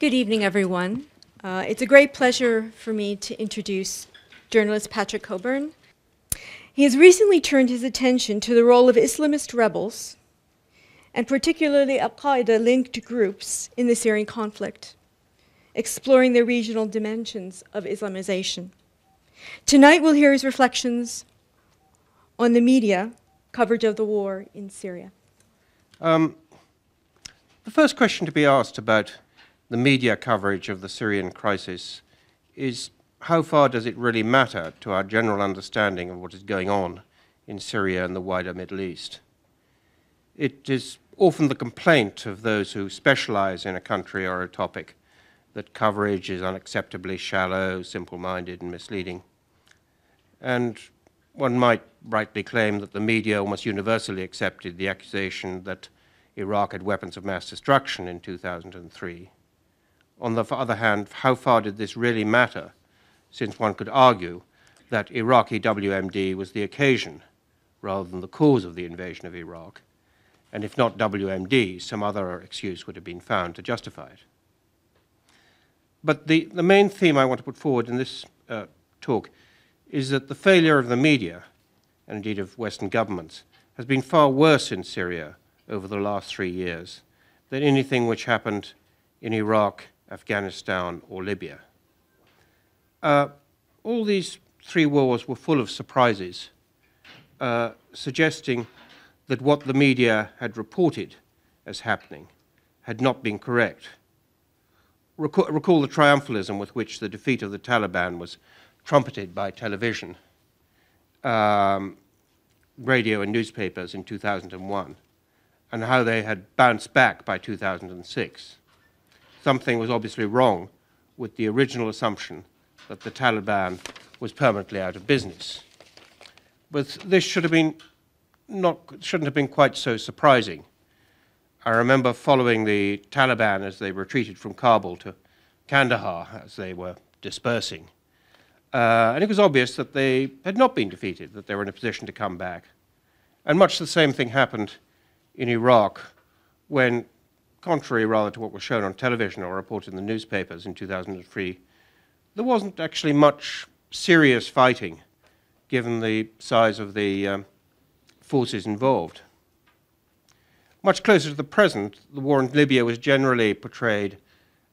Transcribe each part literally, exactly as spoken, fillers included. Good evening, everyone. Uh, it's a great pleasure for me to introduce journalist Patrick Cockburn. He has recently turned his attention to the role of Islamist rebels, and particularly Al-Qaeda-linked groups in the Syrian conflict, exploring the regional dimensions of Islamization. Tonight, we'll hear his reflections on the media coverage of the war in Syria. Um, the first question to be asked about the media coverage of the Syrian crisis is, how far does it really matter to our general understanding of what is going on in Syria and the wider Middle East? It is often the complaint of those who specialize in a country or a topic that coverage is unacceptably shallow, simple-minded, and misleading. And one might rightly claim that the media almost universally accepted the accusation that Iraq had weapons of mass destruction in two thousand three. On the other hand, how far did this really matter, since one could argue that Iraqi W M D was the occasion rather than the cause of the invasion of Iraq, and if not W M D, some other excuse would have been found to justify it. But the, the main theme I want to put forward in this uh, talk is that the failure of the media, and indeed of Western governments, has been far worse in Syria over the last three years than anything which happened in Iraq, Afghanistan, or Libya. Uh, all these three wars were full of surprises, uh, suggesting that what the media had reported as happening had not been correct. Recall, recall the triumphalism with which the defeat of the Taliban was trumpeted by television, um, radio and newspapers in two thousand one, and how they had bounced back by two thousand six. Something was obviously wrong with the original assumption that the Taliban was permanently out of business. But this should have been not, shouldn't have been quite so surprising. I remember following the Taliban as they retreated from Kabul to Kandahar as they were dispersing. Uh, and it was obvious that they had not been defeated, that they were in a position to come back. And much the same thing happened in Iraq when, contrary rather to what was shown on television or reported in the newspapers in two thousand three, there wasn't actually much serious fighting given the size of the um, forces involved. Much closer to the present, the war in Libya was generally portrayed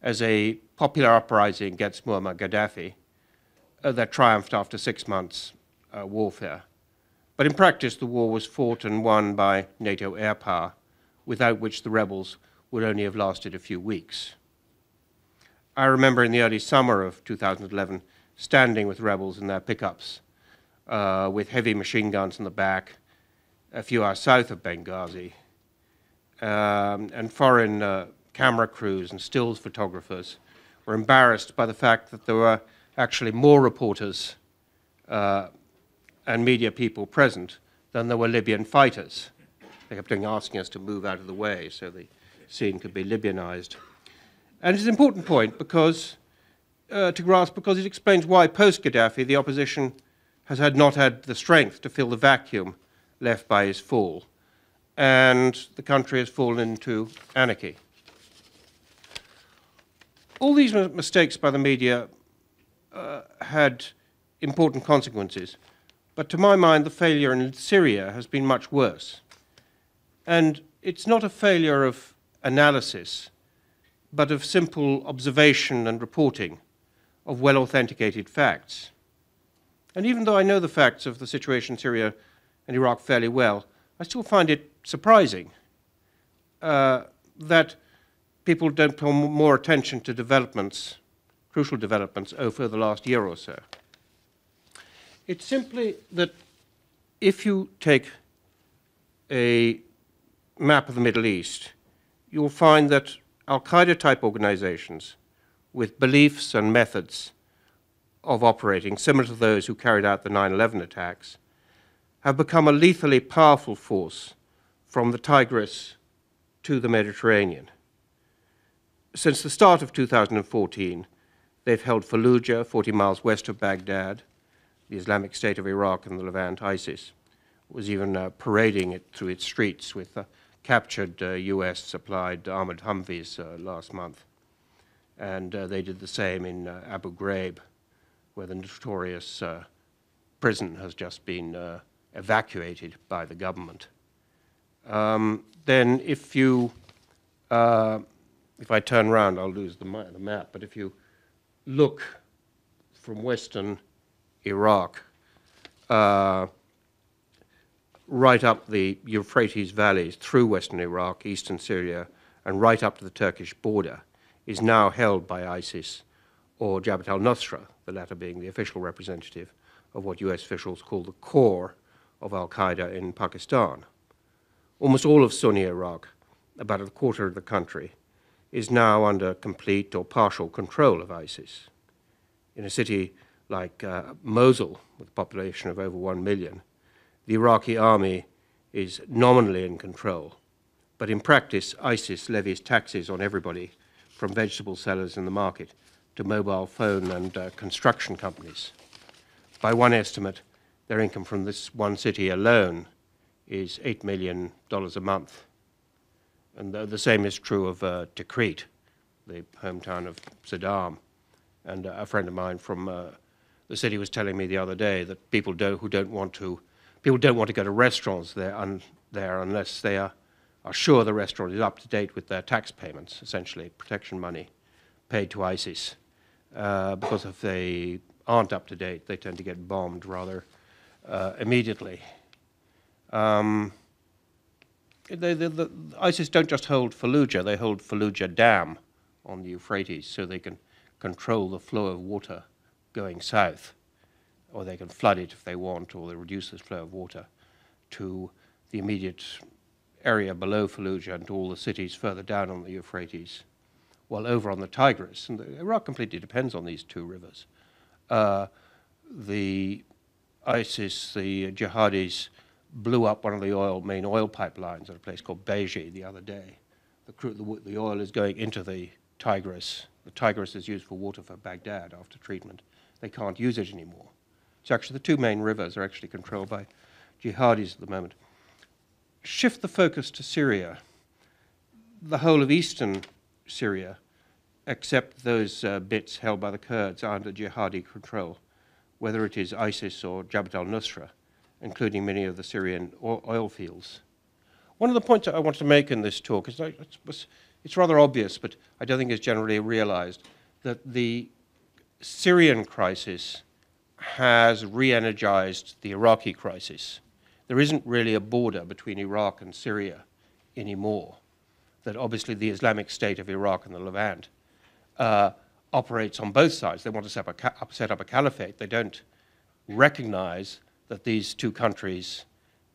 as a popular uprising against Muammar Gaddafi uh, that triumphed after six months uh, warfare. But in practice, the war was fought and won by NATO air power, without which the rebels would only have lasted a few weeks. I remember in the early summer of two thousand eleven standing with rebels in their pickups uh, with heavy machine guns in the back a few hours south of Benghazi, um, and foreign uh, camera crews and stills photographers were embarrassed by the fact that there were actually more reporters uh, and media people present than there were Libyan fighters. They kept asking us to move out of the way so the scene could be Libyanized. And it's an important point because, uh, to grasp, because it explains why post-Gaddafi the opposition has had not had the strength to fill the vacuum left by his fall, and the country has fallen into anarchy. All these mistakes by the media uh, had important consequences, but to my mind the failure in Syria has been much worse. And it's not a failure of analysis, but of simple observation and reporting of well-authenticated facts. And even though I know the facts of the situation in Syria and Iraq fairly well, I still find it surprising uh, that people don't pay more attention to developments, crucial developments, over the last year or so. It's simply that if you take a map of the Middle East, you'll find that Al-Qaeda-type organizations with beliefs and methods of operating similar to those who carried out the nine eleven attacks have become a lethally powerful force from the Tigris to the Mediterranean. Since the start of two thousand fourteen, they've held Fallujah, forty miles west of Baghdad. The Islamic State of Iraq and the Levant, ISIS, was even uh, parading it through its streets with uh, captured uh, U S supplied armored Humvees uh, last month. and uh, they did the same in uh, Abu Ghraib, where the notorious uh, prison has just been uh, evacuated by the government. Um, then if you, uh, if I turn around, I'll lose the, ma the map, but if you look from Western Iraq uh, right up the Euphrates valleys through Western Iraq, eastern Syria, and right up to the Turkish border, is now held by ISIS or Jabhat al-Nusra, the latter being the official representative of what U S officials call the core of Al-Qaeda in Pakistan. Almost all of Sunni Iraq, about a quarter of the country, is now under complete or partial control of ISIS. In a city like uh, Mosul, with a population of over one million, the Iraqi army is nominally in control, but in practice, ISIS levies taxes on everybody from vegetable sellers in the market to mobile phone and uh, construction companies. By one estimate, their income from this one city alone is eight million dollars a month. And the, the same is true of uh, Tikrit, the hometown of Saddam. And uh, a friend of mine from uh, the city was telling me the other day that people do, who don't want to, people don't want to go to restaurants there, un, there unless they are, are sure the restaurant is up to date with their tax payments, essentially protection money paid to ISIS. Uh, because if they aren't up to date, they tend to get bombed rather uh, immediately. Um, they, the, the ISIS don't just hold Fallujah, they hold Fallujah Dam on the Euphrates, so they can control the flow of water going south, or they can flood it if they want, or they reduce the flow of water to the immediate area below Fallujah and to all the cities further down on the Euphrates, while over on the Tigris, and the, Iraq completely depends on these two rivers, Uh, the ISIS, the jihadis, blew up one of the oil, main oil pipelines at a place called Beirut the other day. The, crude, the, the oil is going into the Tigris. The Tigris is used for water for Baghdad after treatment. They can't use it anymore. So actually the two main rivers are actually controlled by jihadis at the moment. Shift the focus to Syria. The whole of eastern Syria, except those uh, bits held by the Kurds, are under jihadi control, whether it is ISIS or Jabhat al-Nusra, including many of the Syrian oil fields. One of the points I wanted to make in this talk is that it's, it's rather obvious, but I don't think it's generally realized, that the Syrian crisis has re-energized the Iraqi crisis. There isn't really a border between Iraq and Syria anymore, that obviously the Islamic State of Iraq and the Levant Uh, operates on both sides. They want to set up, a set up a caliphate. They don't recognize that these two countries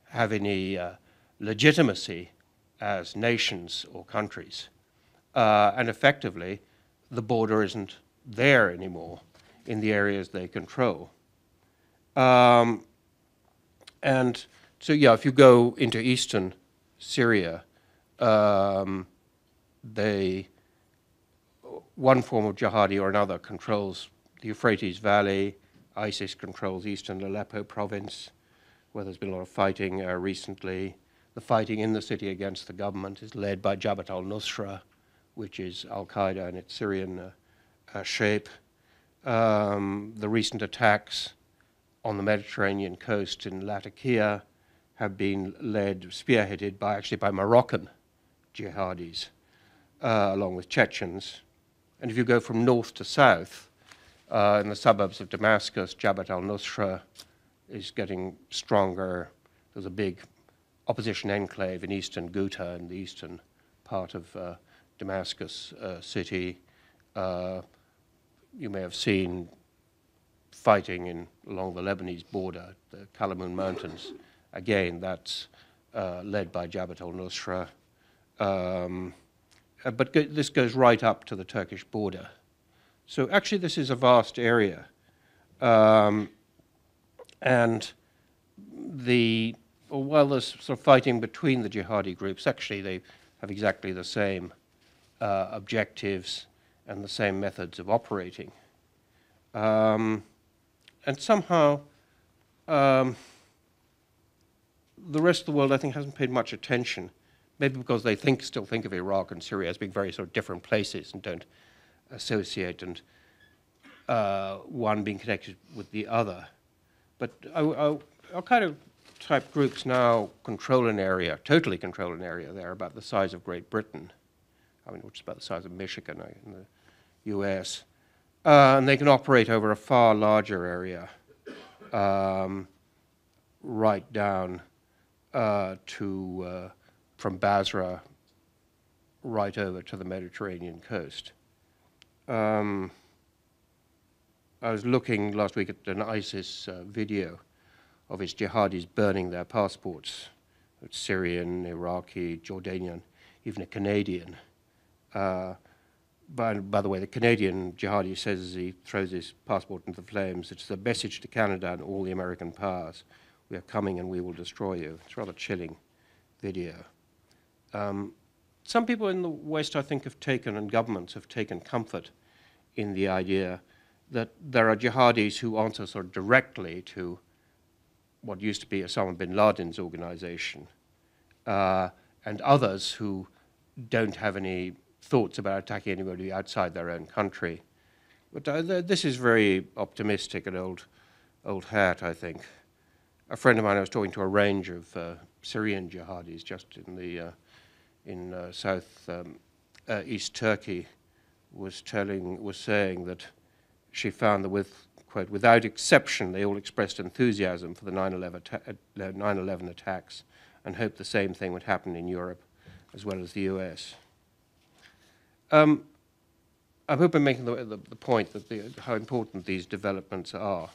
have any uh, legitimacy as nations or countries. Uh, and effectively, the border isn't there anymore in the areas they control. Um, and so, yeah, if you go into eastern Syria, um, they... one form of jihadi or another controls the Euphrates Valley. ISIS controls eastern Aleppo province, where there's been a lot of fighting uh, recently. The fighting in the city against the government is led by Jabhat al-Nusra, which is Al-Qaeda in its Syrian uh, uh, shape. Um, the recent attacks on the Mediterranean coast in Latakia have been led, spearheaded by actually by Moroccan jihadis, uh, along with Chechens. And if you go from north to south, uh, in the suburbs of Damascus, Jabhat al-Nusra is getting stronger. There's a big opposition enclave in eastern Ghouta, in the eastern part of uh, Damascus uh, city. Uh, you may have seen fighting in, along the Lebanese border, the Kalamoun Mountains. Again, that's uh, led by Jabhat al-Nusra. Um, Uh, but go, this goes right up to the Turkish border. So actually this is a vast area. Um, and the, while there's sort of fighting between the jihadi groups, actually they have exactly the same uh, objectives and the same methods of operating. Um, and somehow um, the rest of the world, I think, hasn't paid much attention. Maybe because they think, still think of Iraq and Syria as being very sort of different places and don't associate and uh, one being connected with the other. But our kind of type groups now control an area, totally control an area there about the size of Great Britain, I mean, which is about the size of Michigan in the U S. Uh, and they can operate over a far larger area, um, right down uh, to, uh, from Basra right over to the Mediterranean coast. Um, I was looking last week at an ISIS uh, video of its jihadis burning their passports. It's Syrian, Iraqi, Jordanian, even a Canadian. Uh, by, by the way, the Canadian jihadi says as he throws his passport into the flames, it's a message to Canada and all the American powers. We are coming and we will destroy you. It's a rather chilling video. Um, some people in the West, I think, have taken, and governments have taken comfort in the idea that there are jihadis who answer sort of directly to what used to be Osama bin Laden's organization, uh, and others who don't have any thoughts about attacking anybody outside their own country. But uh, th this is very optimistic and old, old hat, I think. A friend of mine, I was talking to a range of uh, Syrian jihadis just in the uh, in uh, south um, uh, east Turkey, was telling was saying that she found that with, quote, without exception, they all expressed enthusiasm for the nine eleven attacks and hoped the same thing would happen in Europe as well as the U S. Um, I hope I'm making the, the, the point that the, how important these developments are.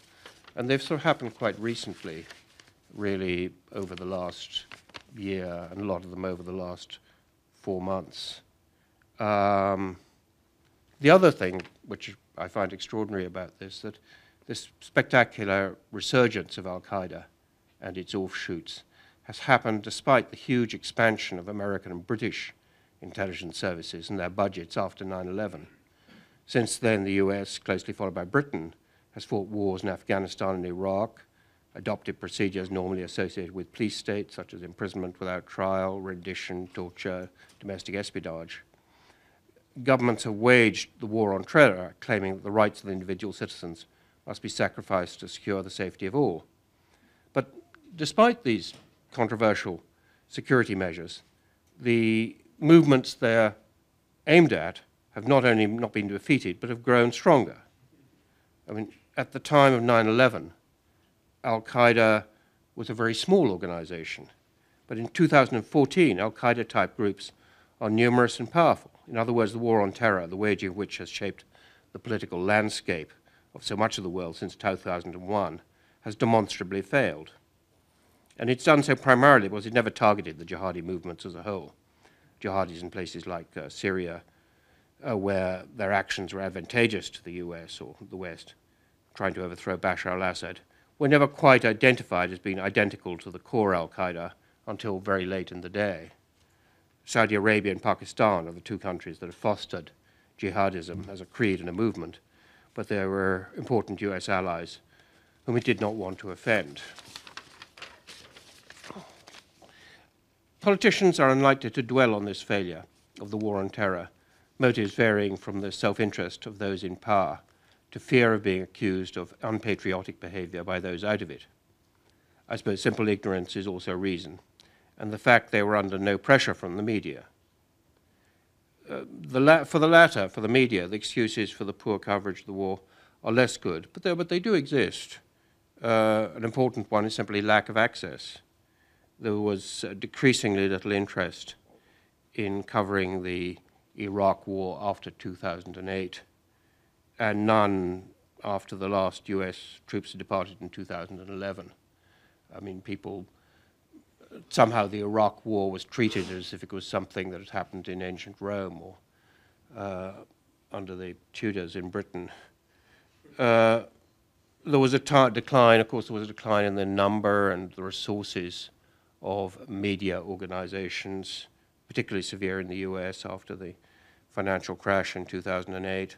And they've sort of happened quite recently, really, over the last year, and a lot of them over the last four months. Um, the other thing which I find extraordinary about this, that this spectacular resurgence of Al-Qaeda and its offshoots has happened despite the huge expansion of American and British intelligence services and their budgets after nine eleven. Since then, the U S, closely followed by Britain, has fought wars in Afghanistan and Iraq, adopted procedures normally associated with police states, such as imprisonment without trial, rendition, torture, domestic espionage. Governments have waged the war on terror, claiming that the rights of the individual citizens must be sacrificed to secure the safety of all. But despite these controversial security measures, the movements they're aimed at have not only not been defeated, but have grown stronger. I mean, at the time of nine eleven, Al-Qaeda was a very small organization. But in two thousand fourteen, Al-Qaeda-type groups are numerous and powerful. In other words, the war on terror, the waging of which has shaped the political landscape of so much of the world since two thousand one, has demonstrably failed. And it's done so primarily because it never targeted the jihadi movements as a whole. Jihadis in places like uh, Syria, uh, where their actions were advantageous to the U S or the West, trying to overthrow Bashar al-Assad, were never quite identified as being identical to the core al-Qaeda until very late in the day. Saudi Arabia and Pakistan are the two countries that have fostered jihadism as a creed and a movement, but there were important U S allies whom it did not want to offend. Politicians are unlikely to dwell on this failure of the war on terror, motives varying from the self-interest of those in power to fear of being accused of unpatriotic behavior by those out of it. I suppose simple ignorance is also reason, and the fact they were under no pressure from the media. Uh, the la for the latter, for the media, the excuses for the poor coverage of the war are less good, but, but they do exist. Uh, an important one is simply lack of access. There was uh, decreasingly little interest in covering the Iraq war after two thousand eight, and none after the last U S troops departed in two thousand eleven. I mean, people... Somehow the Iraq war was treated as if it was something that had happened in ancient Rome or uh, under the Tudors in Britain. Uh, there was a decline, of course, there was a decline in the number and the resources of media organizations, particularly severe in the U S after the financial crash in two thousand eight.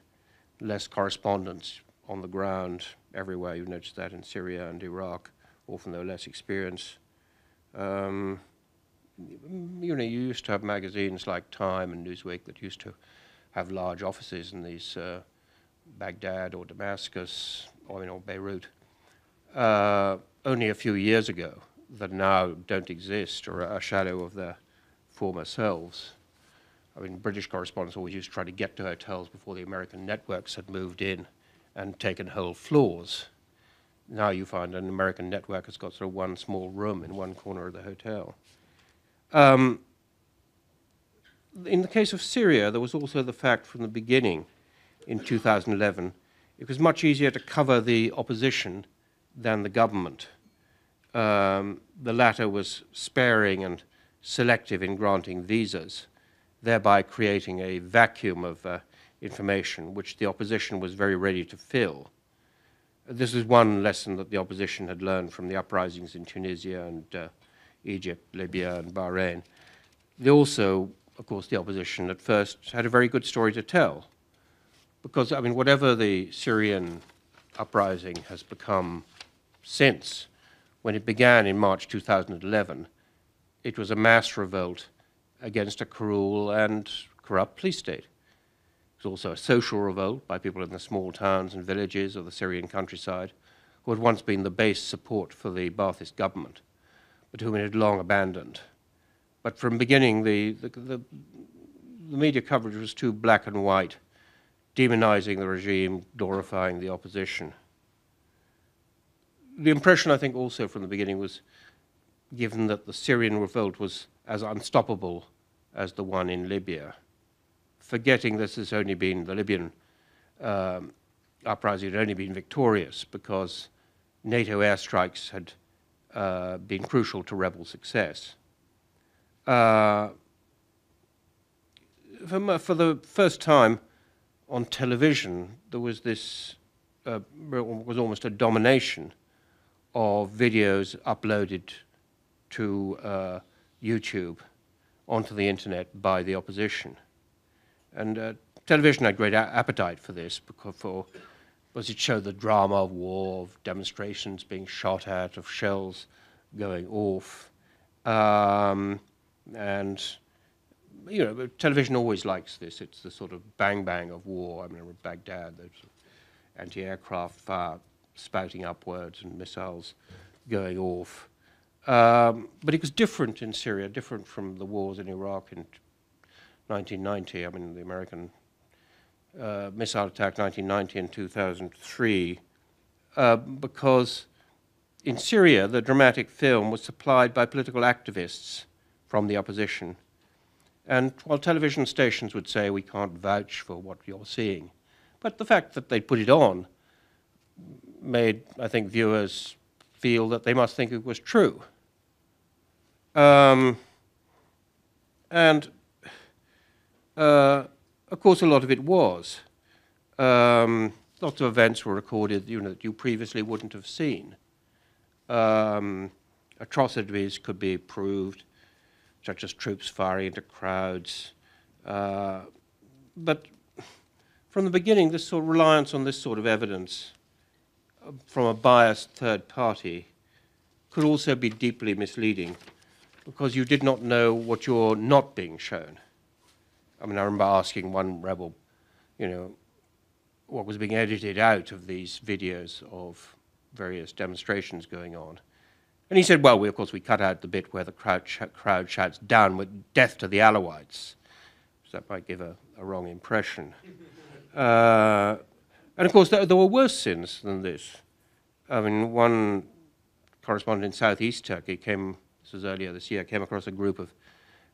Less correspondence on the ground everywhere. You've noticed that in Syria and Iraq, often though less experience. Um, you know, you used to have magazines like Time and Newsweek that used to have large offices in these uh, Baghdad or Damascus or, you know, Beirut uh, only a few years ago that now don't exist or are a shadow of their former selves. I mean, British correspondents always used to try to get to hotels before the American networks had moved in and taken whole floors. Now you find an American network has got sort of one small room in one corner of the hotel. Um, in the case of Syria, there was also the fact from the beginning in two thousand eleven, it was much easier to cover the opposition than the government. Um, the latter was sparing and selective in granting visas, thereby creating a vacuum of uh, information which the opposition was very ready to fill. This is one lesson that the opposition had learned from the uprisings in Tunisia and uh, Egypt, Libya, and Bahrain. They also, of course, the opposition at first had a very good story to tell. Because, I mean, whatever the Syrian uprising has become since, when it began in March two thousand eleven, it was a mass revolt against a cruel and corrupt police state. It was also a social revolt by people in the small towns and villages of the Syrian countryside who had once been the base support for the Ba'athist government, but whom it had long abandoned. But from beginning, the, the, the, the media coverage was too black and white, demonizing the regime, glorifying the opposition. The impression, I think, also from the beginning was given that the Syrian revolt was as unstoppable as the one in Libya. Forgetting this has only been, the Libyan um, uprising had only been victorious because NATO airstrikes had uh, been crucial to rebel success. Uh, for, for the first time on television, there was this, uh, was almost a domination of videos uploaded to uh, YouTube onto the internet by the opposition. And uh, television had great appetite for this because, for, because it showed the drama of war, of demonstrations being shot at, of shells going off. Um, and, you know, television always likes this. It's the sort of bang-bang of war. I mean, Baghdad, there's anti-aircraft fire spouting upwards and missiles going off. Um, but it was different in Syria, different from the wars in Iraq in nineteen ninety. I mean, the American uh, missile attack, nineteen ninety and two thousand three, uh, because in Syria, the dramatic film was supplied by political activists from the opposition. And while television stations would say, we can't vouch for what you're seeing, but the fact that they put it on made, I think, viewers feel that they must think it was true. Um, and, uh, of course, a lot of it was. Um, lots of events were recorded, you know, that you previously wouldn't have seen. Um, atrocities could be proved, such as troops firing into crowds. Uh, but from the beginning, this sort of reliance on this sort of evidence from a biased third party could also be deeply misleading because you did not know what you're not being shown. I mean, I remember asking one rebel, you know, what was being edited out of these videos of various demonstrations going on. And he said, well, we, of course, we cut out the bit where the crowd, sh crowd shouts down with death to the Alawites. So that might give a, a wrong impression. Uh, And of course, there, there were worse sins than this. I mean, one correspondent in southeast Turkey came, this was earlier this year, came across a group of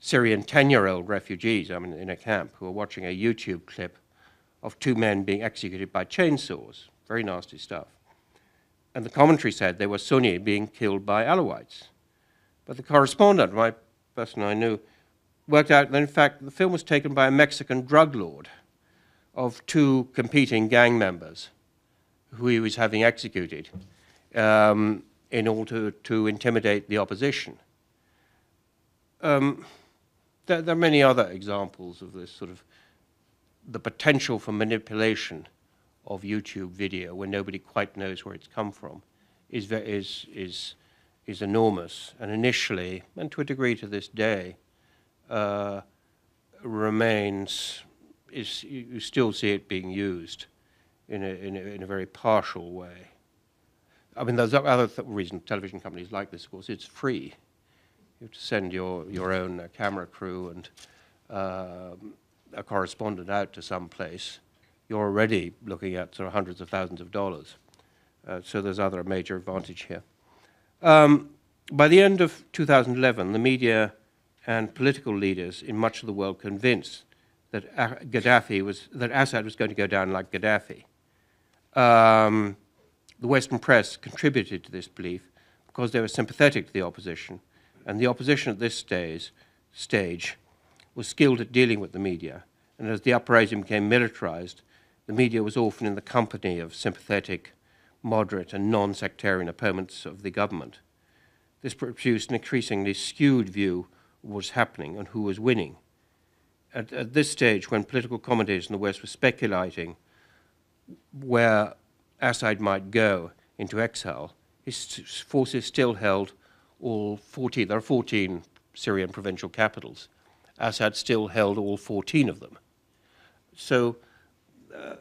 Syrian ten-year-old refugees, I mean, in a camp, who were watching a YouTube clip of two men being executed by chainsaws. Very nasty stuff. And the commentary said they were Sunni being killed by Alawites. But the correspondent, my person I knew, worked out that, in fact, the film was taken by a Mexican drug lord of two competing gang members who he was having executed um, in order to, to intimidate the opposition. Um, there, there are many other examples of this sort of the potential for manipulation of YouTube video when nobody quite knows where it's come from is, is, is, is enormous, and initially, and to a degree to this day, uh, remains is, you still see it being used in a, in a, in a very partial way. I mean, there's other th reason television companies like this, of course, it's free. You have to send your, your own uh, camera crew and uh, a correspondent out to some place. You're already looking at sort of hundreds of thousands of dollars. Uh, so there's other major advantage here. Um, by the end of two thousand eleven, the media and political leaders in much of the world convinced that Gaddafi was, that Assad was going to go down like Gaddafi. Um, the Western press contributed to this belief because they were sympathetic to the opposition, and the opposition at this stage, stage was skilled at dealing with the media, and as the uprising became militarized, the media was often in the company of sympathetic, moderate and non-sectarian opponents of the government. This produced an increasingly skewed view of what was happening and who was winning. At, at this stage, when political commentators in the West were speculating where Assad might go into exile, his forces still held all fourteen, there are fourteen Syrian provincial capitals. Assad still held all fourteen of them. So uh,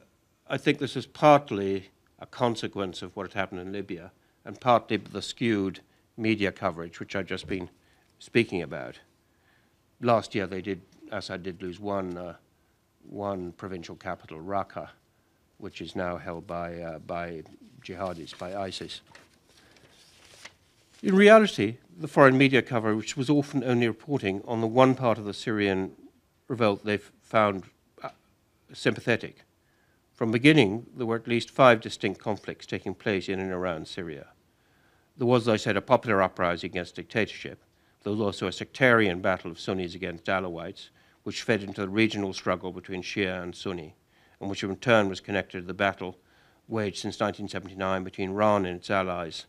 I think this is partly a consequence of what had happened in Libya, and partly the skewed media coverage, which I've just been speaking about. Last year, they did, Assad did lose one, uh, one provincial capital, Raqqa, which is now held by, uh, by jihadis, by ISIS. In reality, the foreign media coverage was often only reporting on the one part of the Syrian revolt they found uh, sympathetic. From the beginning, there were at least five distinct conflicts taking place in and around Syria. There was, as I said, a popular uprising against dictatorship. There was also a sectarian battle of Sunnis against Alawites, which fed into the regional struggle between Shia and Sunni, and which in turn was connected to the battle waged since nineteen seventy-nine between Iran and its allies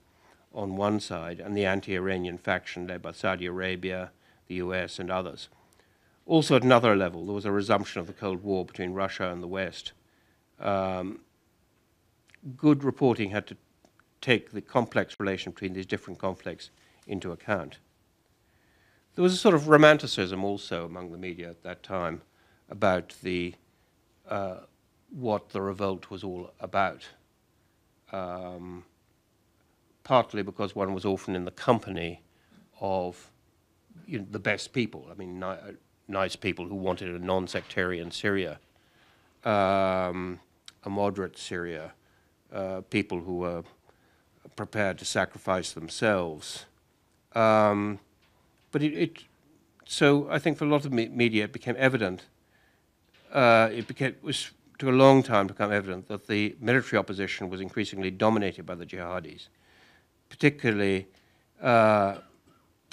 on one side and the anti-Iranian faction led by Saudi Arabia, the U S, and others. Also at another level, there was a resumption of the Cold War between Russia and the West. Um, good reporting had to take the complex relation between these different conflicts into account. There was a sort of romanticism also among the media at that time about the, uh, what the revolt was all about, um, partly because one was often in the company of, you know, the best people, I mean, ni nice people who wanted a non-sectarian Syria. Um, a moderate Syria, uh, people who were prepared to sacrifice themselves. Um, but it, it, so I think for a lot of me media it became evident, uh, it became, it was, took a long time to become evident that the military opposition was increasingly dominated by the jihadis, particularly uh,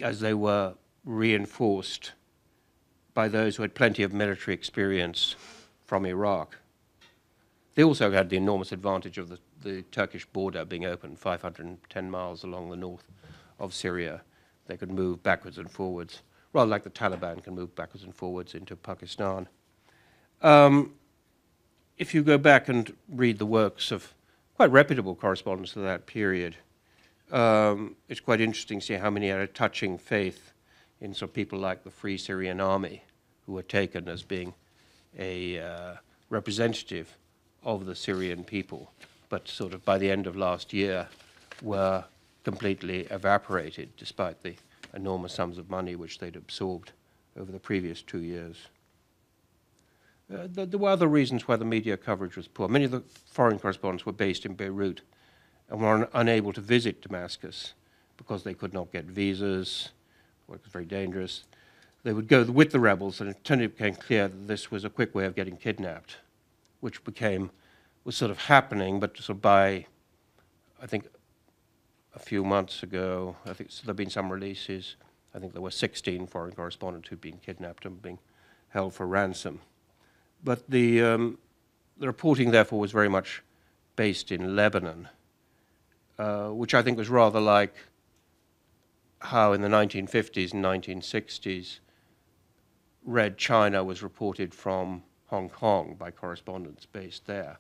as they were reinforced by those who had plenty of military experience from Iraq. They also had the enormous advantage of the, the Turkish border being open, five hundred ten miles along the north of Syria. They could move backwards and forwards, rather like the Taliban can move backwards and forwards into Pakistan. Um, if you go back and read the works of quite reputable correspondents of that period, um, it's quite interesting to see how many had a touching faith in sort of people like the Free Syrian Army, who were taken as being a uh, representative of the Syrian people, but sort of by the end of last year were completely evaporated despite the enormous sums of money which they'd absorbed over the previous two years. Uh, th there were other reasons why the media coverage was poor. Many of the foreign correspondents were based in Beirut and were un unable to visit Damascus because they could not get visas, or it was very dangerous. They would go with the rebels, and it totally became clear that this was a quick way of getting kidnapped, which became, was sort of happening, but sort of by, I think, a few months ago, I think so there have been some releases. I think there were sixteen foreign correspondents who'd been kidnapped and being held for ransom. But the, um, the reporting, therefore, was very much based in Lebanon, uh, which I think was rather like how in the nineteen fifties and nineteen sixties, Red China was reported from Hong Kong by correspondents based there,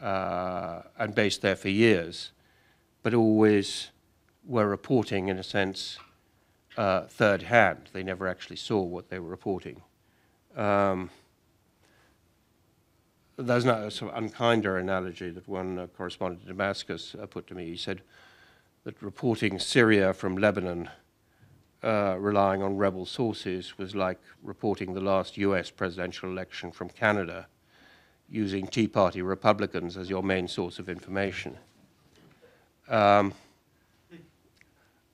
uh, and based there for years, but always were reporting, in a sense, uh, third hand. They never actually saw what they were reporting. Um, That's not a sort of unkinder analogy that one uh, correspondent in Damascus uh, put to me. He said that reporting Syria from Lebanon uh, relying on rebel sources was like reporting the last U S presidential election from Canada using Tea Party Republicans as your main source of information. Um,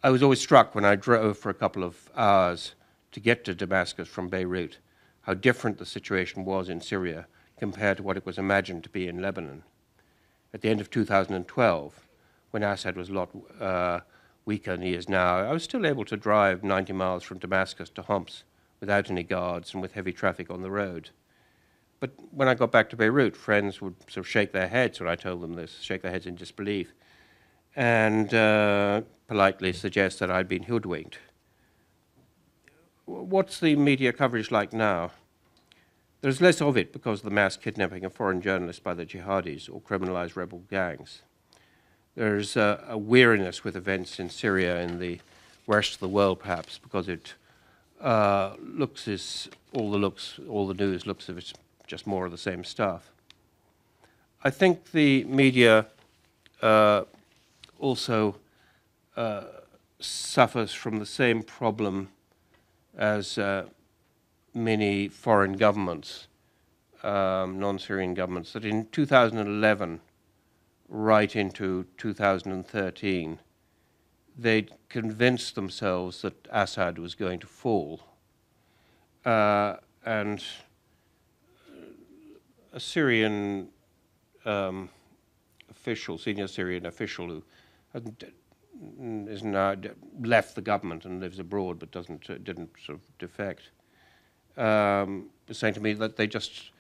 I was always struck when I drove for a couple of hours to get to Damascus from Beirut how different the situation was in Syria compared to what it was imagined to be in Lebanon. At the end of two thousand twelve, when Assad was a lot uh, weaker than he is now, I was still able to drive ninety miles from Damascus to Homs without any guards and with heavy traffic on the road. But when I got back to Beirut, friends would sort of shake their heads when I told them this, shake their heads in disbelief, and uh, politely suggest that I'd been hoodwinked. What's the media coverage like now? There's less of it because of the mass kidnapping of foreign journalists by the jihadis or criminalized rebel gangs. There's a, a weariness with events in Syria and the rest of the world, perhaps, because it uh, looks as all the looks, all the news looks as if it's just more of the same stuff. I think the media uh, also uh, suffers from the same problem as uh, many foreign governments, um, non-Syrian governments, that in two thousand eleven right into two thousand thirteen, they convinced themselves that Assad was going to fall. Uh, and a Syrian um, official, senior Syrian official who hasn't is now left the government and lives abroad but doesn't, uh, didn't sort of defect, Um, was saying to me that they just,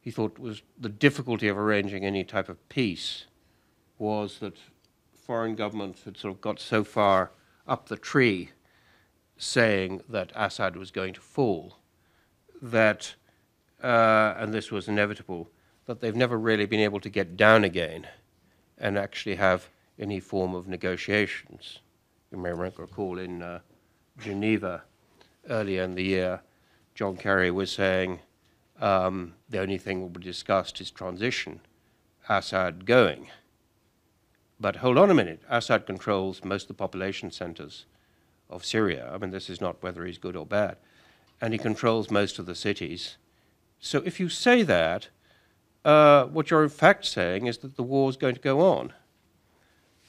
he thought was the difficulty of arranging any type of peace was that foreign governments had sort of got so far up the tree saying that Assad was going to fall, that, uh, and this was inevitable, that they've never really been able to get down again and actually have any form of negotiations. You may recall in uh, Geneva earlier in the year, John Kerry was saying um, the only thing that will be discussed is transition, Assad going. But hold on a minute, Assad controls most of the population centers of Syria. I mean, this is not whether he's good or bad. And he controls most of the cities. So if you say that, uh, what you're in fact saying is that the war is going to go on.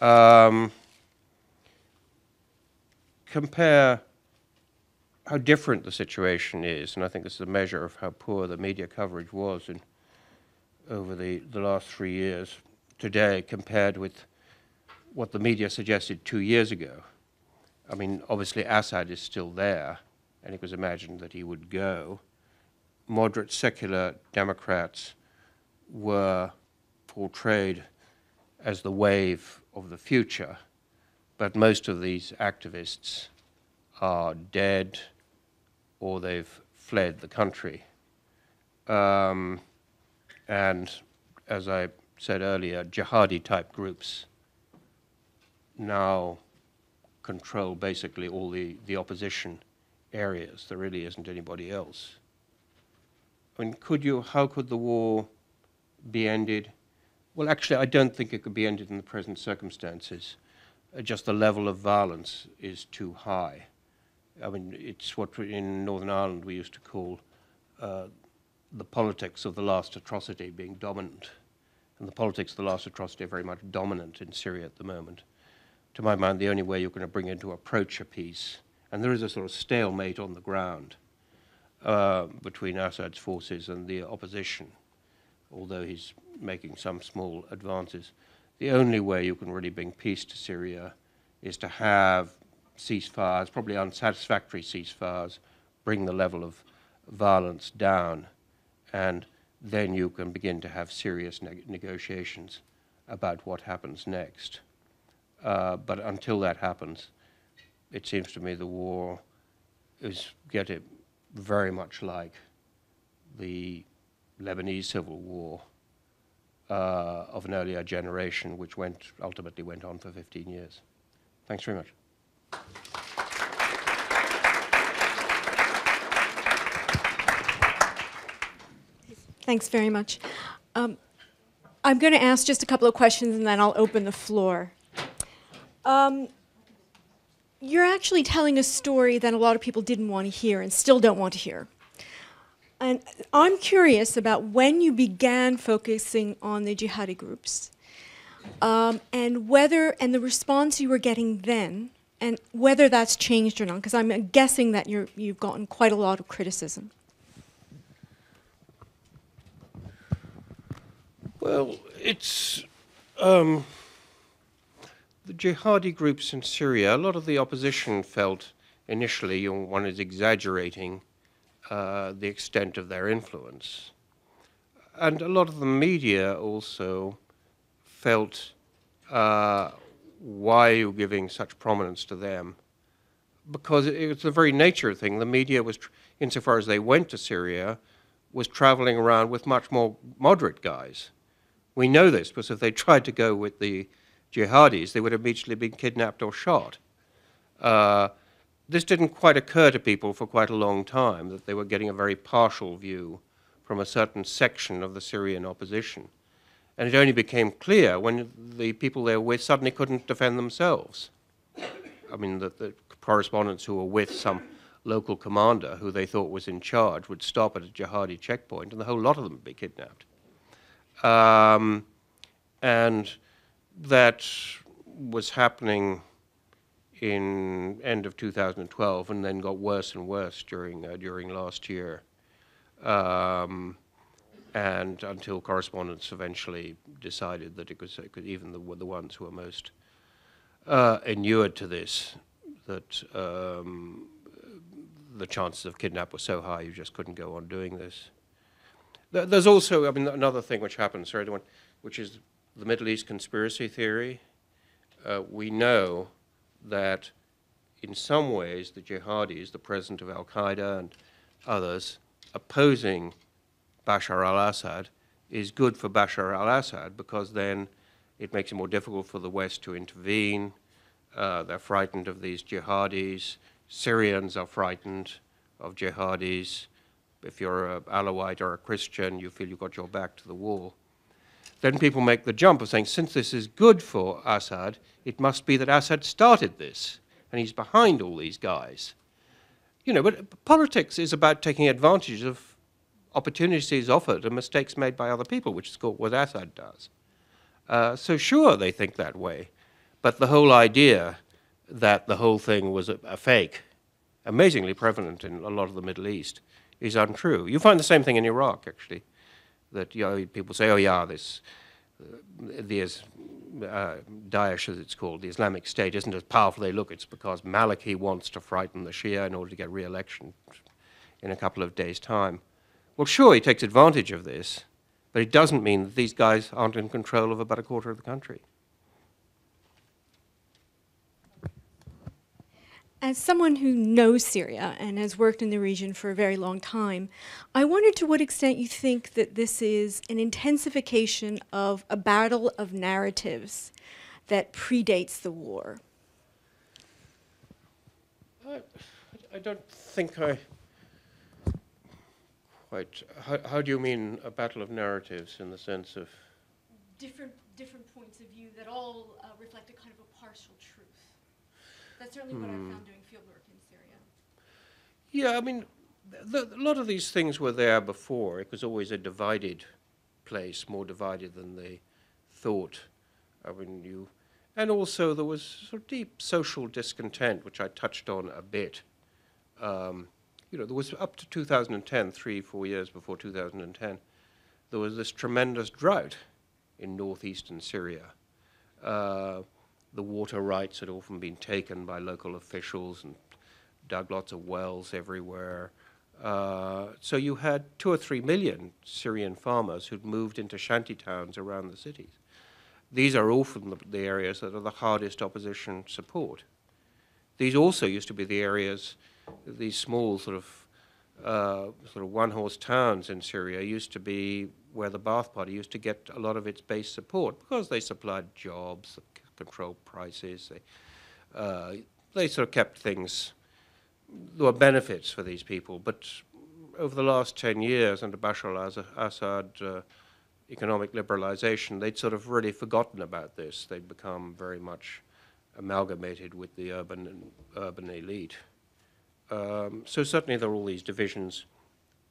Um, compare how different the situation is, and I think this is a measure of how poor the media coverage was in, over the, the last three years today compared with what the media suggested two years ago. I mean, obviously Assad is still there, and it was imagined that he would go. Moderate secular Democrats were portrayed as the wave of the future, but most of these activists are dead, or they've fled the country. Um, and as I said earlier, jihadi-type groups now control basically all the, the opposition areas. There really isn't anybody else. I mean, could you, how could the war be ended? Well, actually, I don't think it could be ended in the present circumstances. Uh, just the level of violence is too high. I mean, it's what we, in Northern Ireland we used to call uh, the politics of the last atrocity being dominant. And the politics of the last atrocity are very much dominant in Syria at the moment. To my mind, the only way you're going to bring in to approach a peace, and there is a sort of stalemate on the ground uh, between Assad's forces and the opposition, although he's making some small advances. The only way you can really bring peace to Syria is to have ceasefires, probably unsatisfactory ceasefires, bring the level of violence down, and then you can begin to have serious neg negotiations about what happens next. Uh, but until that happens, it seems to me the war is getting very much like the Lebanese civil war uh, of an earlier generation, which went ultimately went on for fifteen years. Thanks very much. Thanks very much. Um, I'm going to ask just a couple of questions and then I'll open the floor. Um, you're actually telling a story that a lot of people didn't want to hear and still don't want to hear. And I'm curious about when you began focusing on the jihadi groups um, and whether, and the response you were getting then, and whether that's changed or not, because I'm guessing that you're, you've gotten quite a lot of criticism. Well, it's um, the jihadi groups in Syria, a lot of the opposition felt initially one is exaggerating uh, the extent of their influence. And a lot of the media also felt uh, why are you giving such prominence to them? Because it, it's the very nature of the thing. The media was, tr insofar as they went to Syria, was traveling around with much more moderate guys. We know this because if they tried to go with the jihadis, they would have immediately been kidnapped or shot. Uh, this didn't quite occur to people for quite a long time, that they were getting a very partial view from a certain section of the Syrian opposition. And it only became clear when the people they were with suddenly couldn't defend themselves. I mean, the, the correspondents who were with some local commander who they thought was in charge would stop at a jihadi checkpoint, and the whole lot of them would be kidnapped. Um, and that was happening in end of two thousand twelve, and then got worse and worse during uh, during last year, um, and until correspondents eventually decided that it was, it was even the the ones who were most uh, inured to this, that um, the chances of kidnap were so high you just couldn't go on doing this. There's also, I mean, another thing which happens, sorry, which is the Middle East conspiracy theory. Uh, we know that in some ways the jihadis, the president of Al-Qaeda and others, opposing Bashar al-Assad is good for Bashar al-Assad because then it makes it more difficult for the West to intervene. Uh, they're frightened of these jihadis. Syrians are frightened of jihadis. If you're an Alawite or a Christian, you feel you've got your back to the wall. Then people make the jump of saying, since this is good for Assad, it must be that Assad started this, and he's behind all these guys. You know, but politics is about taking advantage of opportunities offered and mistakes made by other people, which is called what Assad does. Uh, so sure, they think that way, but the whole idea that the whole thing was a, a fake, amazingly prevalent in a lot of the Middle East, is untrue. You find the same thing in Iraq, actually, that, you know, people say, oh yeah, this, uh, the uh, Daesh, as it's called, the Islamic State, isn't as powerful they look. It's because Maliki wants to frighten the Shia in order to get re-election in a couple of days' time. Well, sure, he takes advantage of this, but it doesn't mean that these guys aren't in control of about a quarter of the country. As someone who knows Syria and has worked in the region for a very long time, I wondered to what extent you think that this is an intensification of a battle of narratives that predates the war. I, I don't think I quite... How, how do you mean a battle of narratives in the sense of... Different, different points of view that all uh, reflect a kind of a partial truth. That's certainly what I found doing field work in Syria. Yeah, I mean, the, the, a lot of these things were there before. It was always a divided place, more divided than they thought. I mean, you, and also there was sort of deep social discontent, which I touched on a bit. Um, you know, there was up to two thousand ten, three, four years before two thousand ten, there was this tremendous drought in northeastern Syria. Uh, The water rights had often been taken by local officials and dug lots of wells everywhere. Uh, so you had two or three million Syrian farmers who'd moved into shanty towns around the cities. These are often the, the areas that are the hardest opposition support. These also used to be the areas, these small sort of, uh, sort of one-horse towns in Syria used to be where the Ba'ath Party used to get a lot of its base support because they supplied jobs, control prices, they, uh, they sort of kept things, there were benefits for these people, but over the last ten years under Bashar al-Assad, uh, economic liberalization, they'd sort of really forgotten about this. They'd become very much amalgamated with the urban, urban elite. Um, so certainly there are all these divisions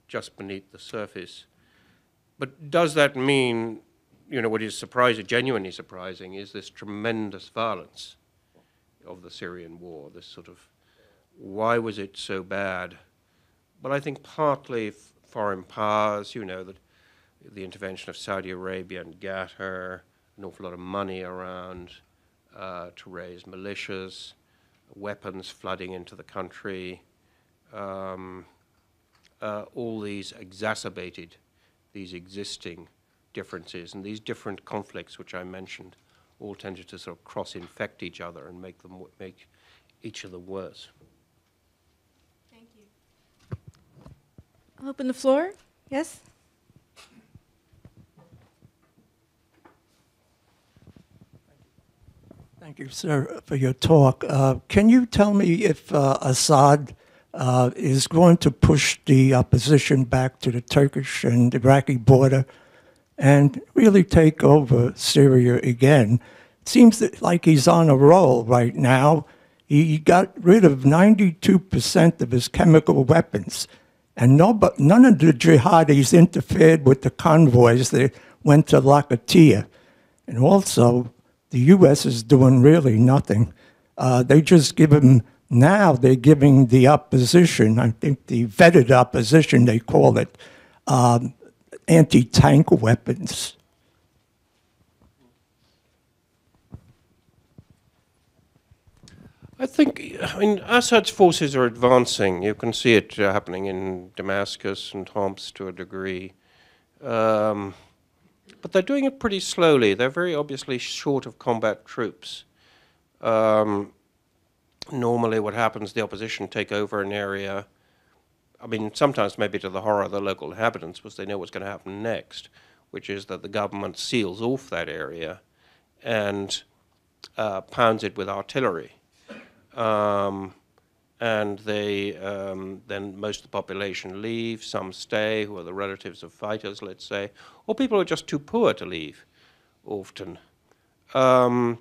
just beneath the surface. But does that mean, you know, what is surprising, genuinely surprising, is this tremendous violence of the Syrian war, this sort of, why was it so bad? Well, I think partly foreign powers, you know, that the intervention of Saudi Arabia and Qatar, an awful lot of money around uh, to raise militias, weapons flooding into the country, um, uh, all these exacerbated these existing differences, and these different conflicts which I mentioned all tended to sort of cross-infect each other and make them make each of them worse. Thank you. I'll open the floor. Yes? Thank you, sir, for your talk. Uh, can you tell me if uh, Assad uh, is going to push the opposition back to the Turkish and Iraqi border and really take over Syria again? It seems that, like he's on a roll right now. He got rid of ninety-two percent of his chemical weapons, and no, but none of the jihadis interfered with the convoys that went to Latakia. And also, the U S is doing really nothing. Uh, they just give him, now they're giving the opposition, I think the vetted opposition, they call it, um, anti-tank weapons. I think, I mean, Assad's forces are advancing. You can see it uh, happening in Damascus and Homs to a degree. Um, but they're doing it pretty slowly. They're very obviously short of combat troops. Um, normally what happens, the opposition take over an area. I mean, sometimes maybe to the horror of the local inhabitants, because they know what's going to happen next, which is that the government seals off that area and uh, pounds it with artillery. Um, and they, um, then most of the population leave, some stay, who are the relatives of fighters, let's say, or people who are just too poor to leave often. Um,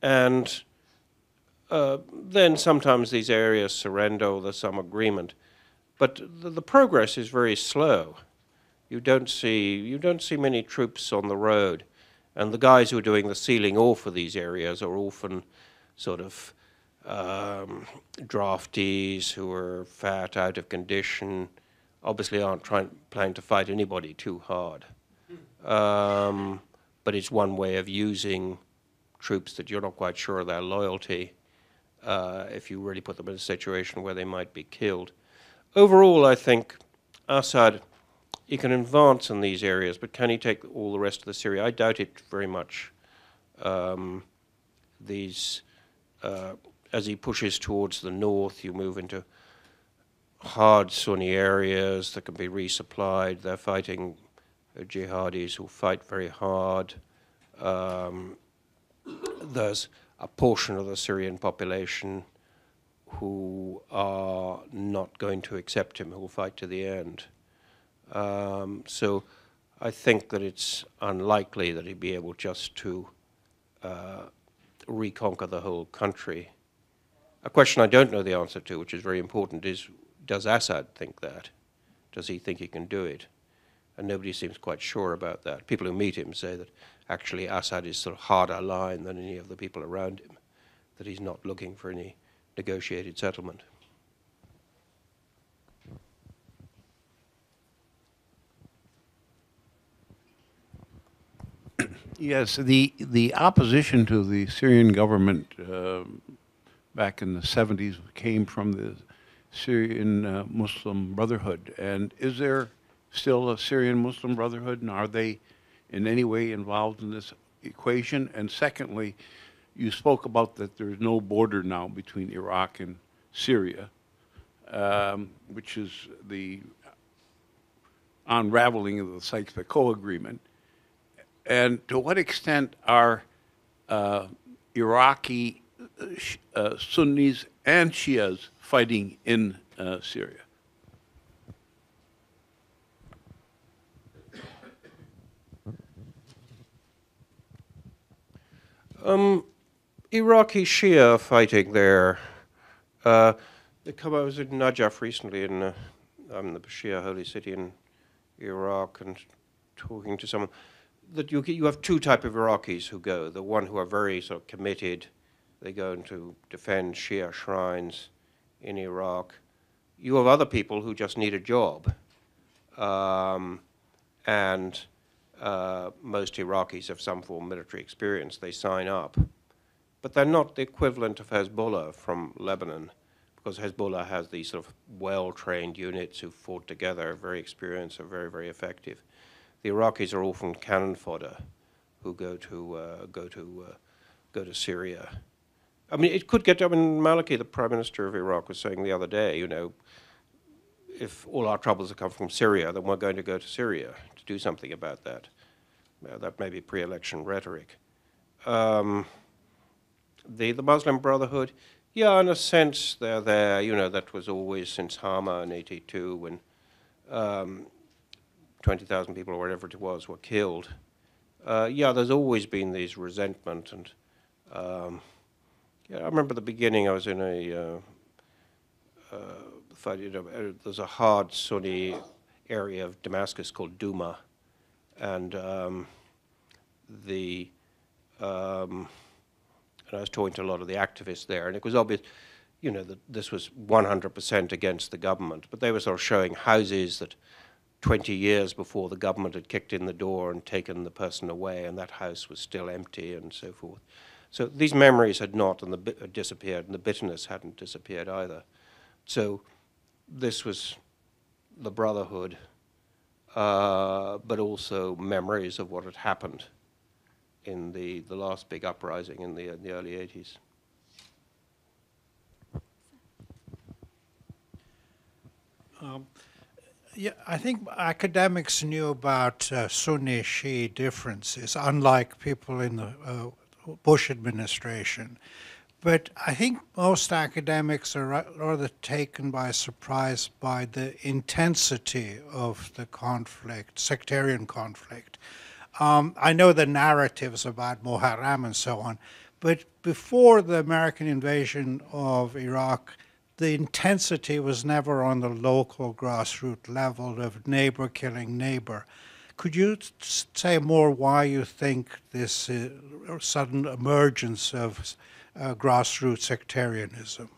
and uh, then sometimes these areas surrender, or there's some agreement. But the, the progress is very slow. You don't see you don't see many troops on the road, and the guys who are doing the sealing off of these areas are often sort of um, draftees who are fat, out of condition, obviously aren't trying planning to fight anybody too hard. Um, but it's one way of using troops that you're not quite sure of their loyalty uh, if you really put them in a situation where they might be killed. Overall, I think Assad, he can advance in these areas, but can he take all the rest of the Syria? I doubt it very much. Um, these, uh, as he pushes towards the north, you move into hard Sunni areas that can be resupplied. They're fighting jihadis who fight very hard. Um, there's a portion of the Syrian population who are not going to accept him, who will fight to the end. Um, so I think that it's unlikely that he'd be able just to uh, reconquer the whole country. A question I don't know the answer to, which is very important, is does Assad think that? Does he think he can do it? And nobody seems quite sure about that. People who meet him say that actually Assad is sort of harder line than any of the people around him, that he's not looking for any negotiated settlement. Yes, the the opposition to the Syrian government uh, back in the seventies came from the Syrian uh, Muslim Brotherhood. And is there still a Syrian Muslim Brotherhood, and are they in any way involved in this equation? And secondly, you spoke about that there's no border now between Iraq and Syria, um, which is the unraveling of the Sykes-Picot Agreement. And to what extent are uh, Iraqi uh, Sunnis and Shias fighting in uh, Syria? Um, Iraqi Shia fighting there. Uh, I was in Najaf recently, in uh, um, the Shia holy city in Iraq, and talking to someone that you you have two type of Iraqis who go. The one who are very sort of committed, they go and to defend Shia shrines in Iraq. You have other people who just need a job, um, and uh, most Iraqis have some form of military experience. They sign up. But they're not the equivalent of Hezbollah from Lebanon, because Hezbollah has these sort of well-trained units who fought together, very experienced, are very, very effective. The Iraqis are often cannon fodder, who go to uh, go to uh, go to Syria. I mean, it could get. I mean, Maliki, the Prime Minister of Iraq, was saying the other day, you know, if all our troubles have come from Syria, then we're going to go to Syria to do something about that. Now, that may be pre-election rhetoric. Um, The, the Muslim Brotherhood, yeah, in a sense, they're there. You know, that was always since Hama in eighty-two, when um, twenty thousand people or whatever it was were killed. Uh, yeah, there's always been these resentment. And um, yeah, I remember the beginning, I was in a, uh, uh, fight, you know, there's a hard Sunni area of Damascus called Duma. And um, the... Um, I was talking to a lot of the activists there, and it was obvious, you know, that this was one hundred percent against the government, but they were sort of showing houses that twenty years before the government had kicked in the door and taken the person away, and that house was still empty and so forth. So these memories had not and the had disappeared, and the bitterness hadn't disappeared either. So this was the brotherhood, uh, but also memories of what had happened in the, the last big uprising in the, in the early eighties. Um, yeah, I think academics knew about uh, Sunni-Shia differences, unlike people in the uh, Bush administration. But I think most academics are rather taken by surprise by the intensity of the conflict, sectarian conflict. Um, I know the narratives about Muharram and so on, but before the American invasion of Iraq, the intensity was never on the local grassroots level of neighbor killing neighbor. Could you say more why you think this uh, sudden emergence of uh, grassroots sectarianism?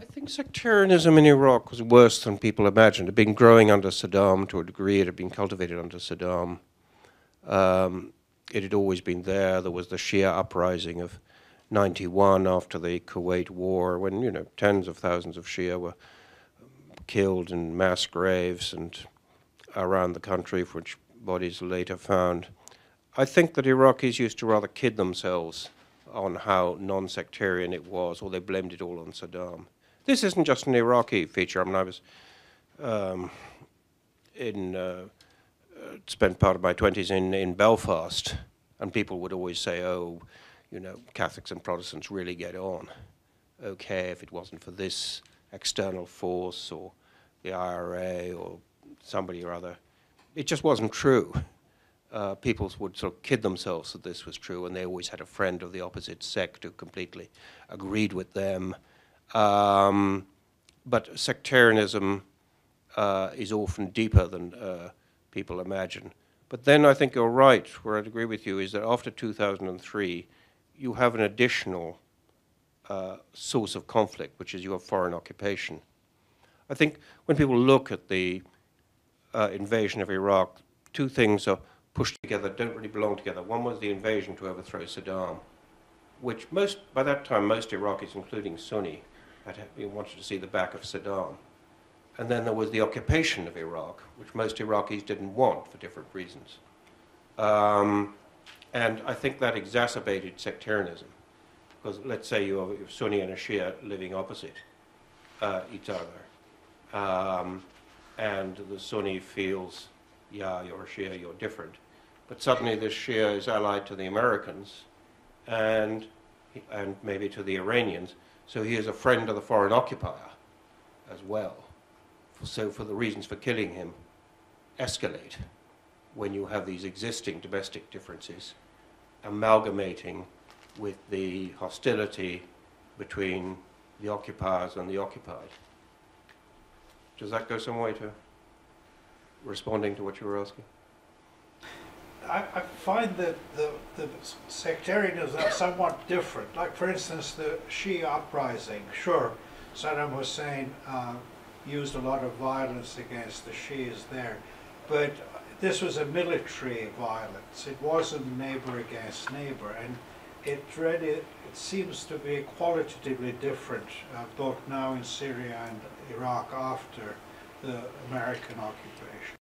I think sectarianism in Iraq was worse than people imagined. It had been growing under Saddam to a degree. It had been cultivated under Saddam. Um, it had always been there. There was the Shia uprising of ninety-one after the Kuwait War, when, you know, tens of thousands of Shia were killed in mass graves and around the country, for which bodies later found. I think that Iraqis used to rather kid themselves on how non-sectarian it was, or they blamed it all on Saddam. This isn't just an Iraqi feature. I mean, I was um, in, uh, spent part of my twenties in, in Belfast, and people would always say, oh, you know, Catholics and Protestants really get on. Okay, if it wasn't for this external force or the I R A or somebody or other. It just wasn't true. Uh, people would sort of kid themselves that this was true, and they always had a friend of the opposite sect who completely agreed with them. Um, but sectarianism uh, is often deeper than uh, people imagine. But then I think you're right, where I'd agree with you, is that after two thousand three, you have an additional uh, source of conflict, which is your foreign occupation. I think when people look at the uh, invasion of Iraq, two things are pushed together, don't really belong together. One was the invasion to overthrow Saddam, which most, by that time, most Iraqis, including Sunni, had wanted to see the back of Saddam. And then there was the occupation of Iraq, which most Iraqis didn't want for different reasons. Um, and I think that exacerbated sectarianism, because let's say you're a Sunni and a Shia living opposite uh, each other. Um, and the Sunni feels, yeah, you're a Shia, you're different. But suddenly this Shia is allied to the Americans and, and maybe to the Iranians. So he is a friend of the foreign occupier as well. So for the reasons for killing him escalate. when you have these existing domestic differences amalgamating with the hostility between the occupiers and the occupied. Does that go some way to responding to what you were asking? I, I find that the, the sectarianism is somewhat different. Like, for instance, the Shia uprising. Sure, Saddam Hussein uh, used a lot of violence against the Shias there, but this was a military violence. It wasn't neighbor against neighbor, and it really it seems to be qualitatively different, uh, both now in Syria and Iraq after the American occupation.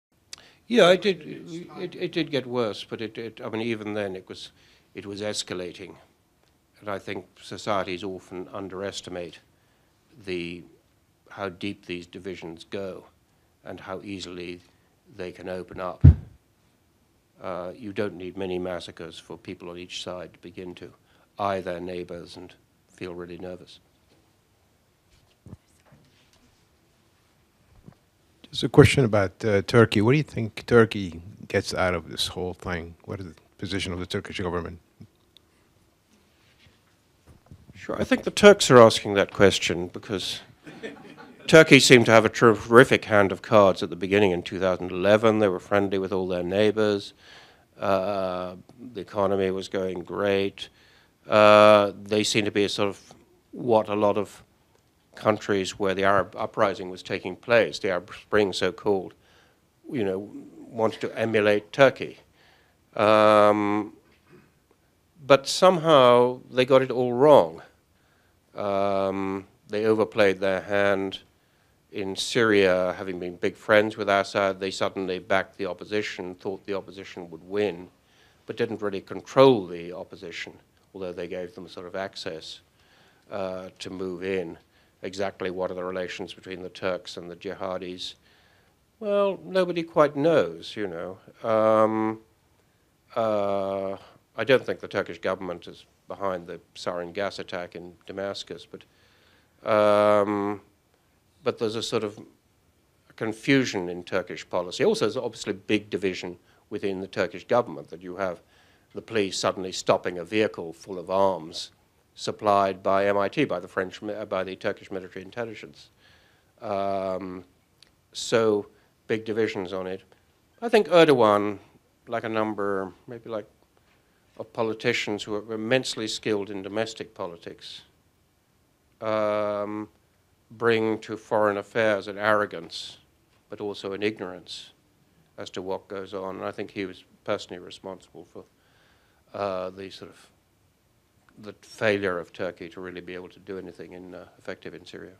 Yeah, it did. It, it did get worse, but it, it. I mean, even then, it was, it was escalating, and I think societies often underestimate the how deep these divisions go, and how easily they can open up. Uh, you don't need many massacres for people on each side to begin to eye their neighbors and feel really nervous. Just a question about uh, Turkey. What do you think Turkey gets out of this whole thing? What is the position of the Turkish government? Sure, I think the Turks are asking that question because Turkey seemed to have a terrific hand of cards at the beginning in two thousand eleven. They were friendly with all their neighbors. Uh, the economy was going great. Uh, they seemed to be a sort of what a lot of countries where the Arab uprising was taking place, the Arab Spring so-called, you know, wanted to emulate Turkey. Um, but somehow they got it all wrong. Um, they overplayed their hand. In Syria, having been big friends with Assad, they suddenly backed the opposition, thought the opposition would win, but didn't really control the opposition, although they gave them sort of access uh, to move in. Exactly what are the relations between the Turks and the jihadis? Well, nobody quite knows, you know. Um, uh, I don't think the Turkish government is behind the sarin gas attack in Damascus, but um, But there's a sort of confusion in Turkish policy. Also, there's obviously big division within the Turkish government, that you have the police suddenly stopping a vehicle full of arms supplied by M I T, by the French, by the Turkish military intelligence. Um, so big divisions on it. I think Erdogan, like a number, maybe like of politicians who are immensely skilled in domestic politics, um, bring to foreign affairs an arrogance, but also an ignorance as to what goes on. And I think he was personally responsible for uh, the sort of the failure of Turkey to really be able to do anything in, uh, effective in Syria.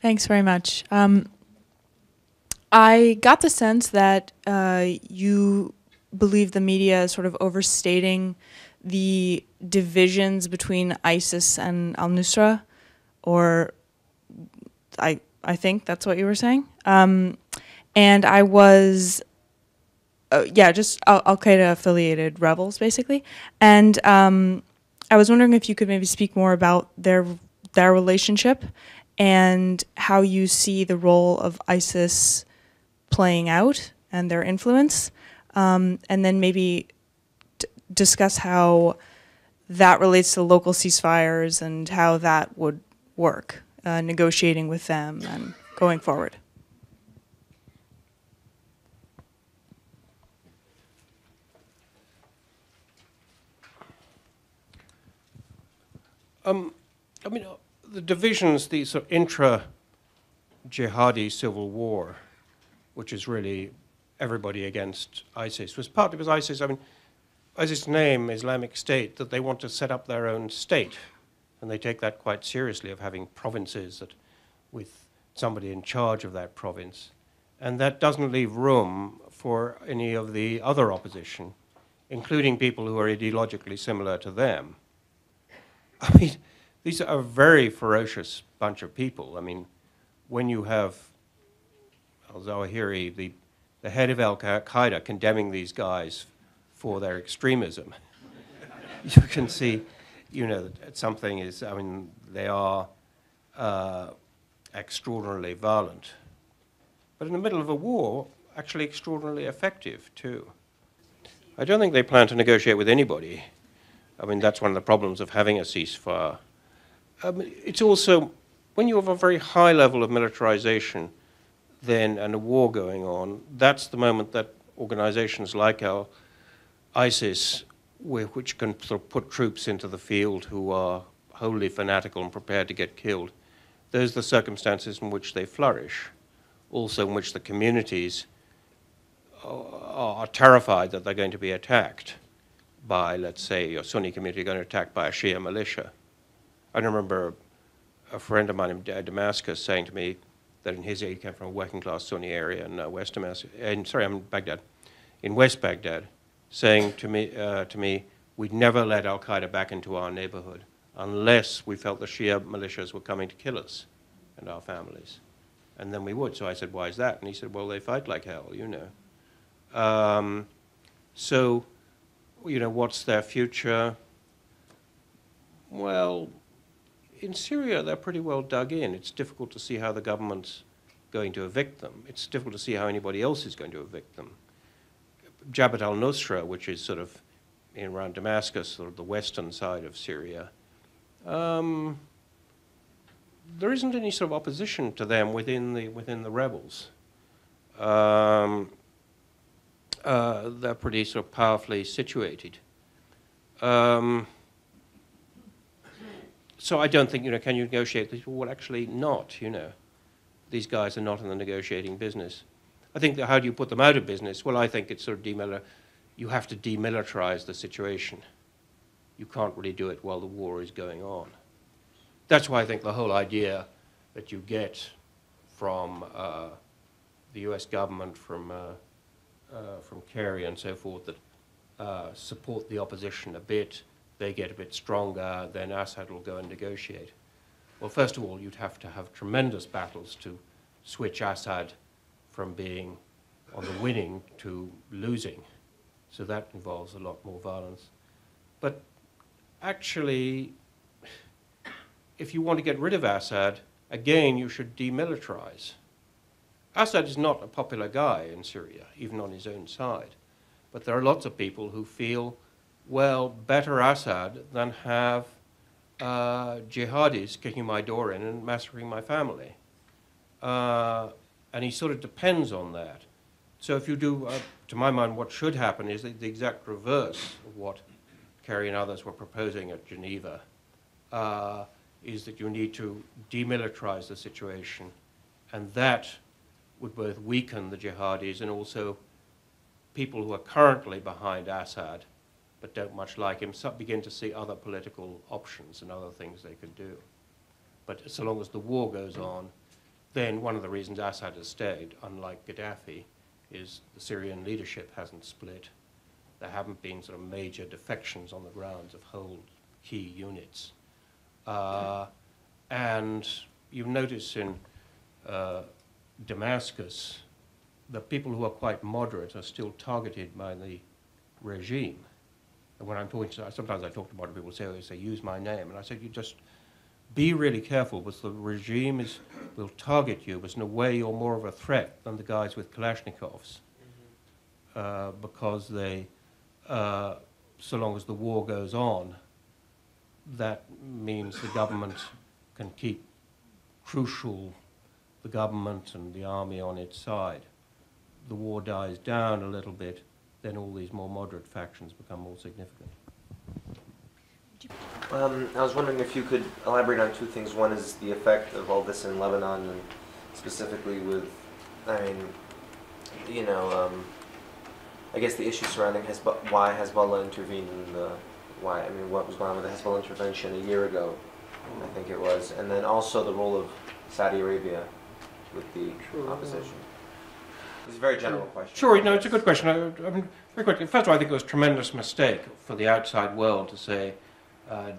Thanks very much. Um, I got the sense that uh, you believe the media is sort of overstating the divisions between ISIS and al-Nusra, or I, I think that's what you were saying. Um, and I was, uh, yeah, just Al-Qaeda-affiliated rebels, basically. And um, I was wondering if you could maybe speak more about their, their relationship and how you see the role of ISIS playing out and their influence. Um, and then maybe d discuss how that relates to local ceasefires and how that would work, uh, negotiating with them and going forward. Um, I mean, uh, the divisions, the sort of intra-jihadi civil war, which is really everybody against ISIS, was partly because ISIS, I mean, ISIS name Islamic State, that they want to set up their own state. And they take that quite seriously, of having provinces that, with somebody in charge of that province. And that doesn't leave room for any of the other opposition, including people who are ideologically similar to them. I mean, these are a very ferocious bunch of people. I mean, when you have al-Zawahiri, the, the head of Al-Qaeda, condemning these guys for their extremism, you can see you know, something is, I mean, they are uh, extraordinarily violent. But in the middle of a war, actually extraordinarily effective, too. I don't think they plan to negotiate with anybody. I mean, that's one of the problems of having a ceasefire. Um, it's also, when you have a very high level of militarization, then, and a war going on, that's the moment that organizations like our ISIS, which can put troops into the field who are wholly fanatical and prepared to get killed, those are the circumstances in which they flourish, also in which the communities are terrified that they're going to be attacked by, let's say, your Sunni community going to attack by a Shia militia. I remember a friend of mine in Damascus saying to me that in his area, he came from a working-class Sunni area in uh, West Damascus, and, sorry, I'm in Baghdad, in West Baghdad, saying to me, uh, to me, we'd never let Al-Qaeda back into our neighborhood unless we felt the Shia militias were coming to kill us and our families. And then we would. So I said, why is that? And he said, well, they fight like hell, you know. Um, so, you know, what's their future? Well, in Syria, they're pretty well dug in. It's difficult to see how the government's going to evict them. It's difficult to see how anybody else is going to evict them. Jabhat al-Nusra, which is sort of in around Damascus, sort of the western side of Syria, um, there isn't any sort of opposition to them within the within the rebels. Um, uh, they're pretty sort of powerfully situated. Um, so I don't think, you know, can you negotiate these? Well, actually not, you know. These guys are not in the negotiating business. I think that how do you put them out of business? Well, I think it's sort of demil you have to demilitarize the situation. You can't really do it while the war is going on. That's why I think the whole idea that you get from uh, the U S government, from, uh, uh, from Kerry and so forth, that uh, support the opposition a bit, they get a bit stronger, then Assad will go and negotiate. Well, first of all, you'd have to have tremendous battles to switch Assad from being on the winning to losing. So that involves a lot more violence. But actually, if you want to get rid of Assad, again, you should demilitarize. Assad is not a popular guy in Syria, even on his own side. But there are lots of people who feel, well, better Assad than have uh, jihadis kicking my door in and massacring my family. Uh, And he sort of depends on that. So if you do, uh, to my mind, what should happen is the, the exact reverse of what Kerry and others were proposing at Geneva, uh, is that you need to demilitarize the situation. And that would both weaken the jihadis and also people who are currently behind Assad but don't much like him so begin to see other political options and other things they could do. But so long as the war goes on, then one of the reasons Assad has stayed, unlike Gaddafi, is the Syrian leadership hasn't split. There haven't been sort of major defections on the grounds of whole key units. Uh, and you notice in uh, Damascus, the people who are quite moderate are still targeted by the regime. And when I'm talking to, sometimes I talk to moderate people, say, oh, they say, use my name. And I say, you just, be really careful, because the regime is, will target you, because in a way you're more of a threat than the guys with Kalashnikovs, mm-hmm. uh, because they, uh, so long as the war goes on, that means the government can keep crucial, the government and the army on its side. The war dies down a little bit, then all these more moderate factions become more significant. Um, I was wondering if you could elaborate on two things. One is the effect of all this in Lebanon, and specifically with, I mean, you know, um, I guess the issue surrounding Hezbo- why Hezbollah intervened in the, why, I mean, what was going on with the Hezbollah intervention a year ago, I think it was, and then also the role of Saudi Arabia with the sure, opposition. Yeah. It's a very general question. Sure, no, it's a good question. I, I mean, very quickly, first of all, I think it was a tremendous mistake for the outside world to say, Uh,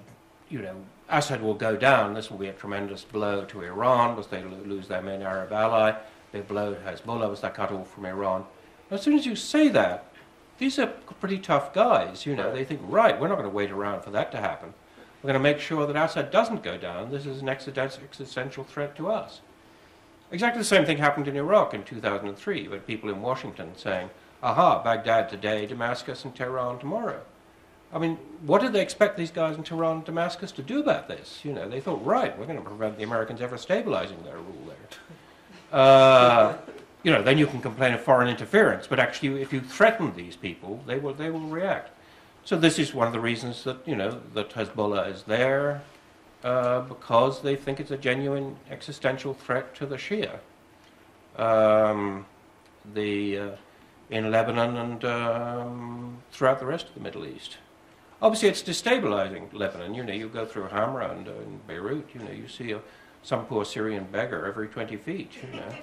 you know, Assad will go down, this will be a tremendous blow to Iran, because they lose their main Arab ally, they blow Hezbollah, because they're cut off from Iran. Now, as soon as you say that, these are pretty tough guys, you know, they think, right, we're not going to wait around for that to happen. We're going to make sure that Assad doesn't go down. This is an existential threat to us. Exactly the same thing happened in Iraq in two thousand three, with people in Washington saying, aha, Baghdad today, Damascus and Tehran tomorrow. I mean, what did they expect these guys in Tehran and Damascus to do about this? You know, they thought, right, we're going to prevent the Americans ever stabilizing their rule there. Uh, you know, then you can complain of foreign interference, but actually if you threaten these people, they will, they will react. So this is one of the reasons that, you know, that Hezbollah is there, uh, because they think it's a genuine existential threat to the Shia. Um, the, uh, in Lebanon and um, throughout the rest of the Middle East. Obviously it's destabilizing Lebanon. You know, you go through Hamra and uh, in Beirut, you know, you see a, some poor Syrian beggar every twenty feet, you know.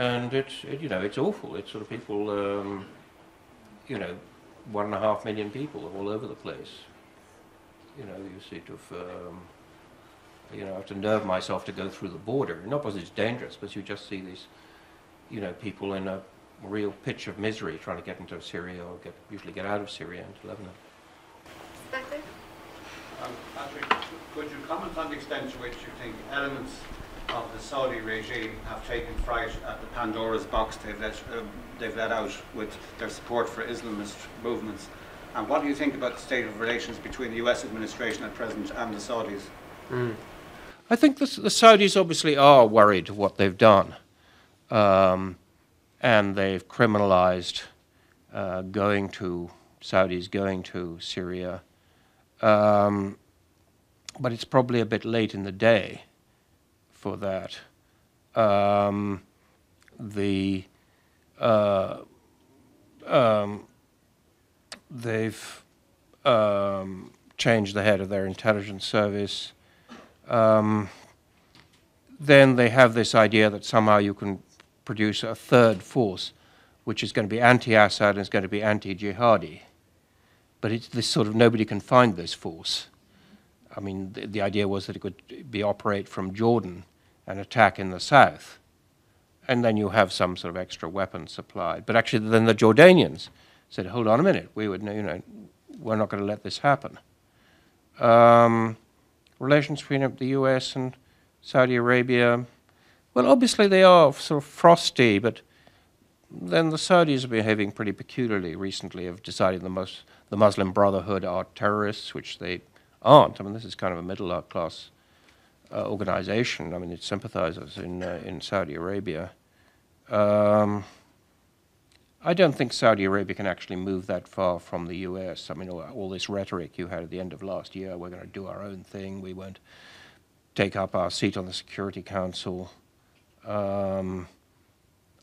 And it's, it, you know, it's awful. It's sort of people, um, you know, one and a half million people all over the place. You know, you see it of, um, you know, I have to nerve myself to go through the border. Not because it's dangerous, but you just see these, you know, people in a real pitch of misery trying to get into Syria or get, usually get out of Syria into Lebanon. Patrick? Um, Patrick, could you comment on the extent to which you think elements of the Saudi regime have taken fright at the Pandora's box they've let, um, they've let out with their support for Islamist movements? And what do you think about the state of relations between the U S administration at present and the Saudis? Mm. I think this, the Saudis obviously are worried of what they've done. Um, and they've criminalized uh, going to, Saudis going to Syria. Um, but it's probably a bit late in the day for that. Um, the uh, um, they've um, changed the head of their intelligence service. Um, then they have this idea that somehow you can produce a third force, which is going to be anti-Assad and is going to be anti-jihadi. But it's this sort of nobody can find this force. I mean, the, the idea was that it could be operate from Jordan and attack in the south. And then you have some sort of extra weapons supplied. But actually then the Jordanians said, hold on a minute, we would, you know, we're not going to let this happen. Um, relations between the U S and Saudi Arabia, well, obviously they are sort of frosty, but then the Saudis are behaving pretty peculiarly recently of deciding the, most, the Muslim Brotherhood are terrorists, which they aren't. I mean, this is kind of a middle-class uh, organization. I mean, it's sympathizers in, uh, in Saudi Arabia. Um, I don't think Saudi Arabia can actually move that far from the U S. I mean, all, all this rhetoric you had at the end of last year, we're going to do our own thing, we won't take up our seat on the Security Council. Um,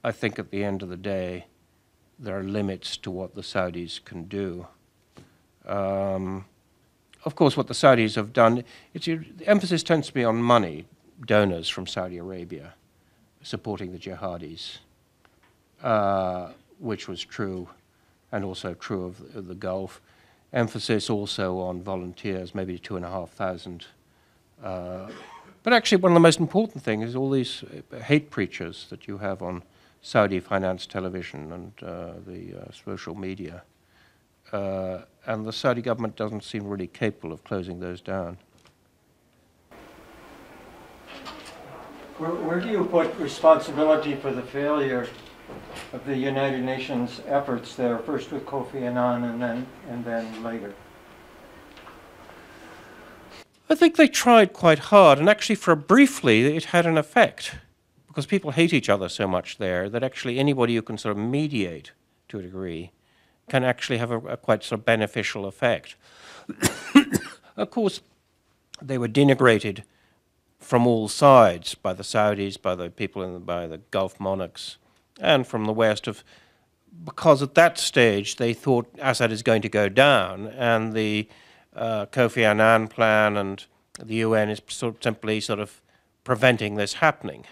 I think at the end of the day, there are limits to what the Saudis can do. Um, of course, what the Saudis have done, it's, the emphasis tends to be on money, donors from Saudi Arabia supporting the jihadis, uh, which was true, and also true of, of the Gulf. Emphasis also on volunteers, maybe two and a half thousand. Uh, but actually, one of the most important things is all these hate preachers that you have on Saudi finance television and uh, the uh, social media. Uh, and the Saudi government doesn't seem really capable of closing those down. Where, where do you put responsibility for the failure of the United Nations efforts there, first with Kofi Annan and then, and then later? I think they tried quite hard, and actually for briefly it had an effect. Because people hate each other so much there that actually anybody who can sort of mediate to a degree can actually have a, a quite sort of beneficial effect. Of course, they were denigrated from all sides by the Saudis, by the people in the, by the Gulf monarchs, and from the West, of because at that stage they thought Assad is going to go down, and the uh, Kofi Annan plan and the U N is sort of simply sort of preventing this happening.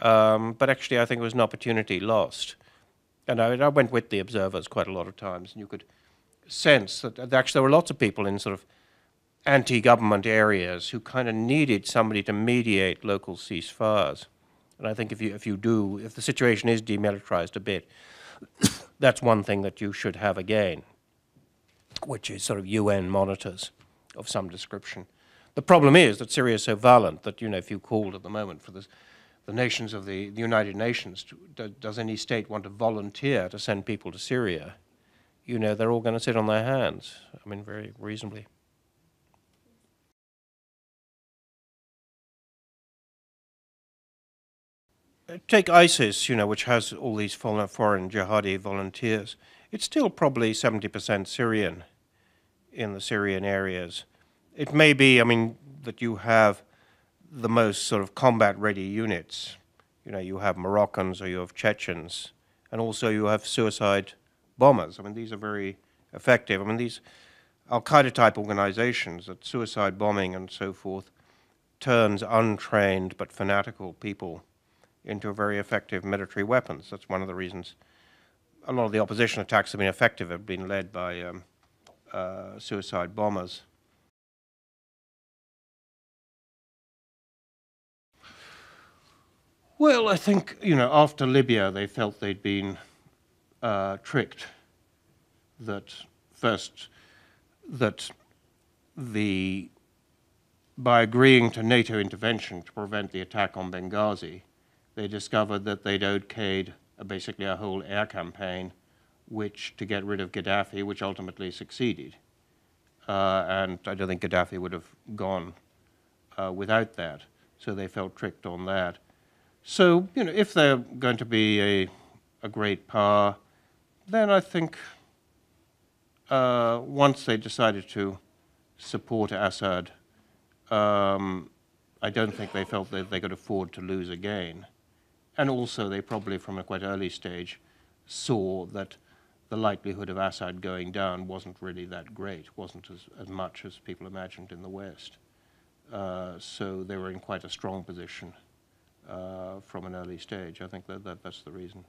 Um, but actually I think it was an opportunity lost. And I, I went with the observers quite a lot of times, and you could sense that actually there were lots of people in sort of anti-government areas who kind of needed somebody to mediate local ceasefires. And I think if you, if you do, if the situation is demilitarized a bit, that's one thing that you should have again, which is sort of U N monitors of some description. The problem is that Syria is so violent that, you know, if you called at the moment for this, the nations of the, the United Nations, to, does any state want to volunteer to send people to Syria? You know, they're all going to sit on their hands, I mean, very reasonably. Take ISIS, you know, which has all these foreign jihadi volunteers. It's still probably seventy percent Syrian in the Syrian areas. It may be, I mean, that you have the most sort of combat-ready units. You know, you have Moroccans or you have Chechens, and also you have suicide bombers. I mean, these are very effective. I mean, these Al-Qaeda-type organizations that suicide bombing and so forth turns untrained but fanatical people into very effective military weapons. That's one of the reasons a lot of the opposition attacks have been effective, have been led by um, uh, suicide bombers. Well, I think, you know, after Libya, they felt they'd been uh, tricked, that first, that the, by agreeing to NATO intervention to prevent the attack on Benghazi, they discovered that they'd okayed a, basically a whole air campaign which, to get rid of Gaddafi, which ultimately succeeded. Uh, and I don't think Gaddafi would have gone uh, without that. So they felt tricked on that. So, you know, if they're going to be a, a great power, then I think uh, once they decided to support Assad, um, I don't think they felt that they could afford to lose again. And also they probably, from a quite early stage, saw that the likelihood of Assad going down wasn't really that great, wasn't as, as much as people imagined in the West. Uh, so they were in quite a strong position uh, from an early stage. I think that, that that's the reason.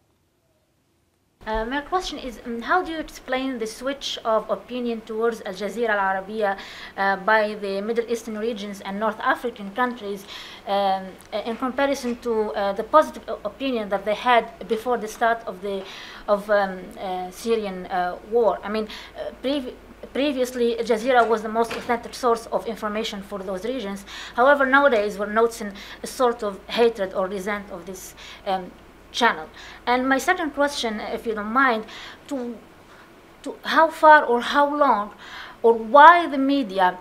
Uh, my question is, um, how do you explain the switch of opinion towards Al Jazeera Al Arabiya uh, by the Middle Eastern regions and North African countries um, in comparison to uh, the positive opinion that they had before the start of the of um, uh, Syrian uh, war? I mean, uh, previ previously Al Jazeera was the most authentic source of information for those regions. However, nowadays we're noticing a sort of hatred or resent of this Um, channel. And my second question, if you don't mind, to, to how far or how long or why the media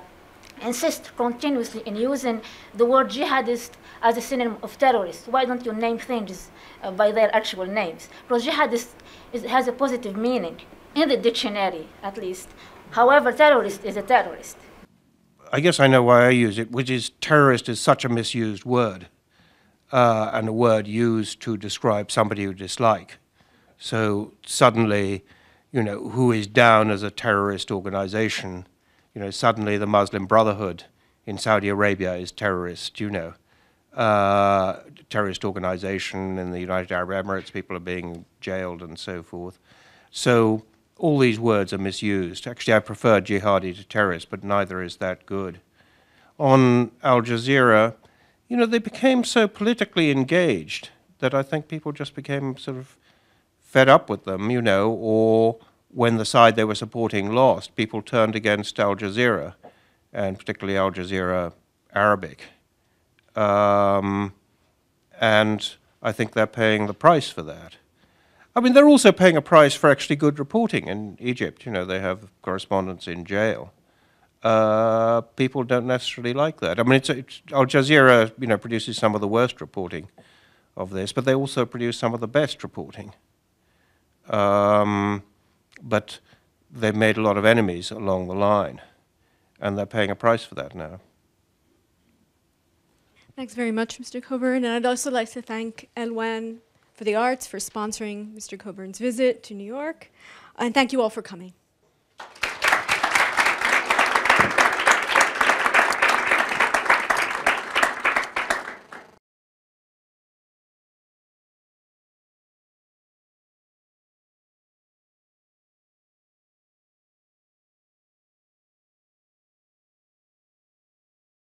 insist continuously in using the word jihadist as a synonym of terrorist? Why don't you name things uh, by their actual names? Because jihadist is, has a positive meaning, in the dictionary at least. However, terrorist is a terrorist. I guess I know why I use it, which is terrorist is such a misused word. Uh, and a word used to describe somebody you dislike. So suddenly, you know, who is down as a terrorist organization? You know, suddenly the Muslim Brotherhood in Saudi Arabia is terrorist, you know. Uh, terrorist organization in the United Arab Emirates, people are being jailed and so forth. So all these words are misused. Actually, I prefer jihadi to terrorist, but neither is that good. On Al Jazeera, you know, they became so politically engaged that I think people just became sort of fed up with them, you know, or when the side they were supporting lost, people turned against Al Jazeera, and particularly Al Jazeera Arabic. Um, and I think they're paying the price for that. I mean, they're also paying a price for actually good reporting in Egypt. You know, they have correspondents in jail. Uh, people don't necessarily like that. I mean, it's, it's, Al Jazeera, you know, produces some of the worst reporting of this, but they also produce some of the best reporting. Um, but they've made a lot of enemies along the line, and they're paying a price for that now. Thanks very much, Mister Cockburn. And I'd also like to thank Elwan for the Arts for sponsoring Mister Cockburn's visit to New York. And thank you all for coming.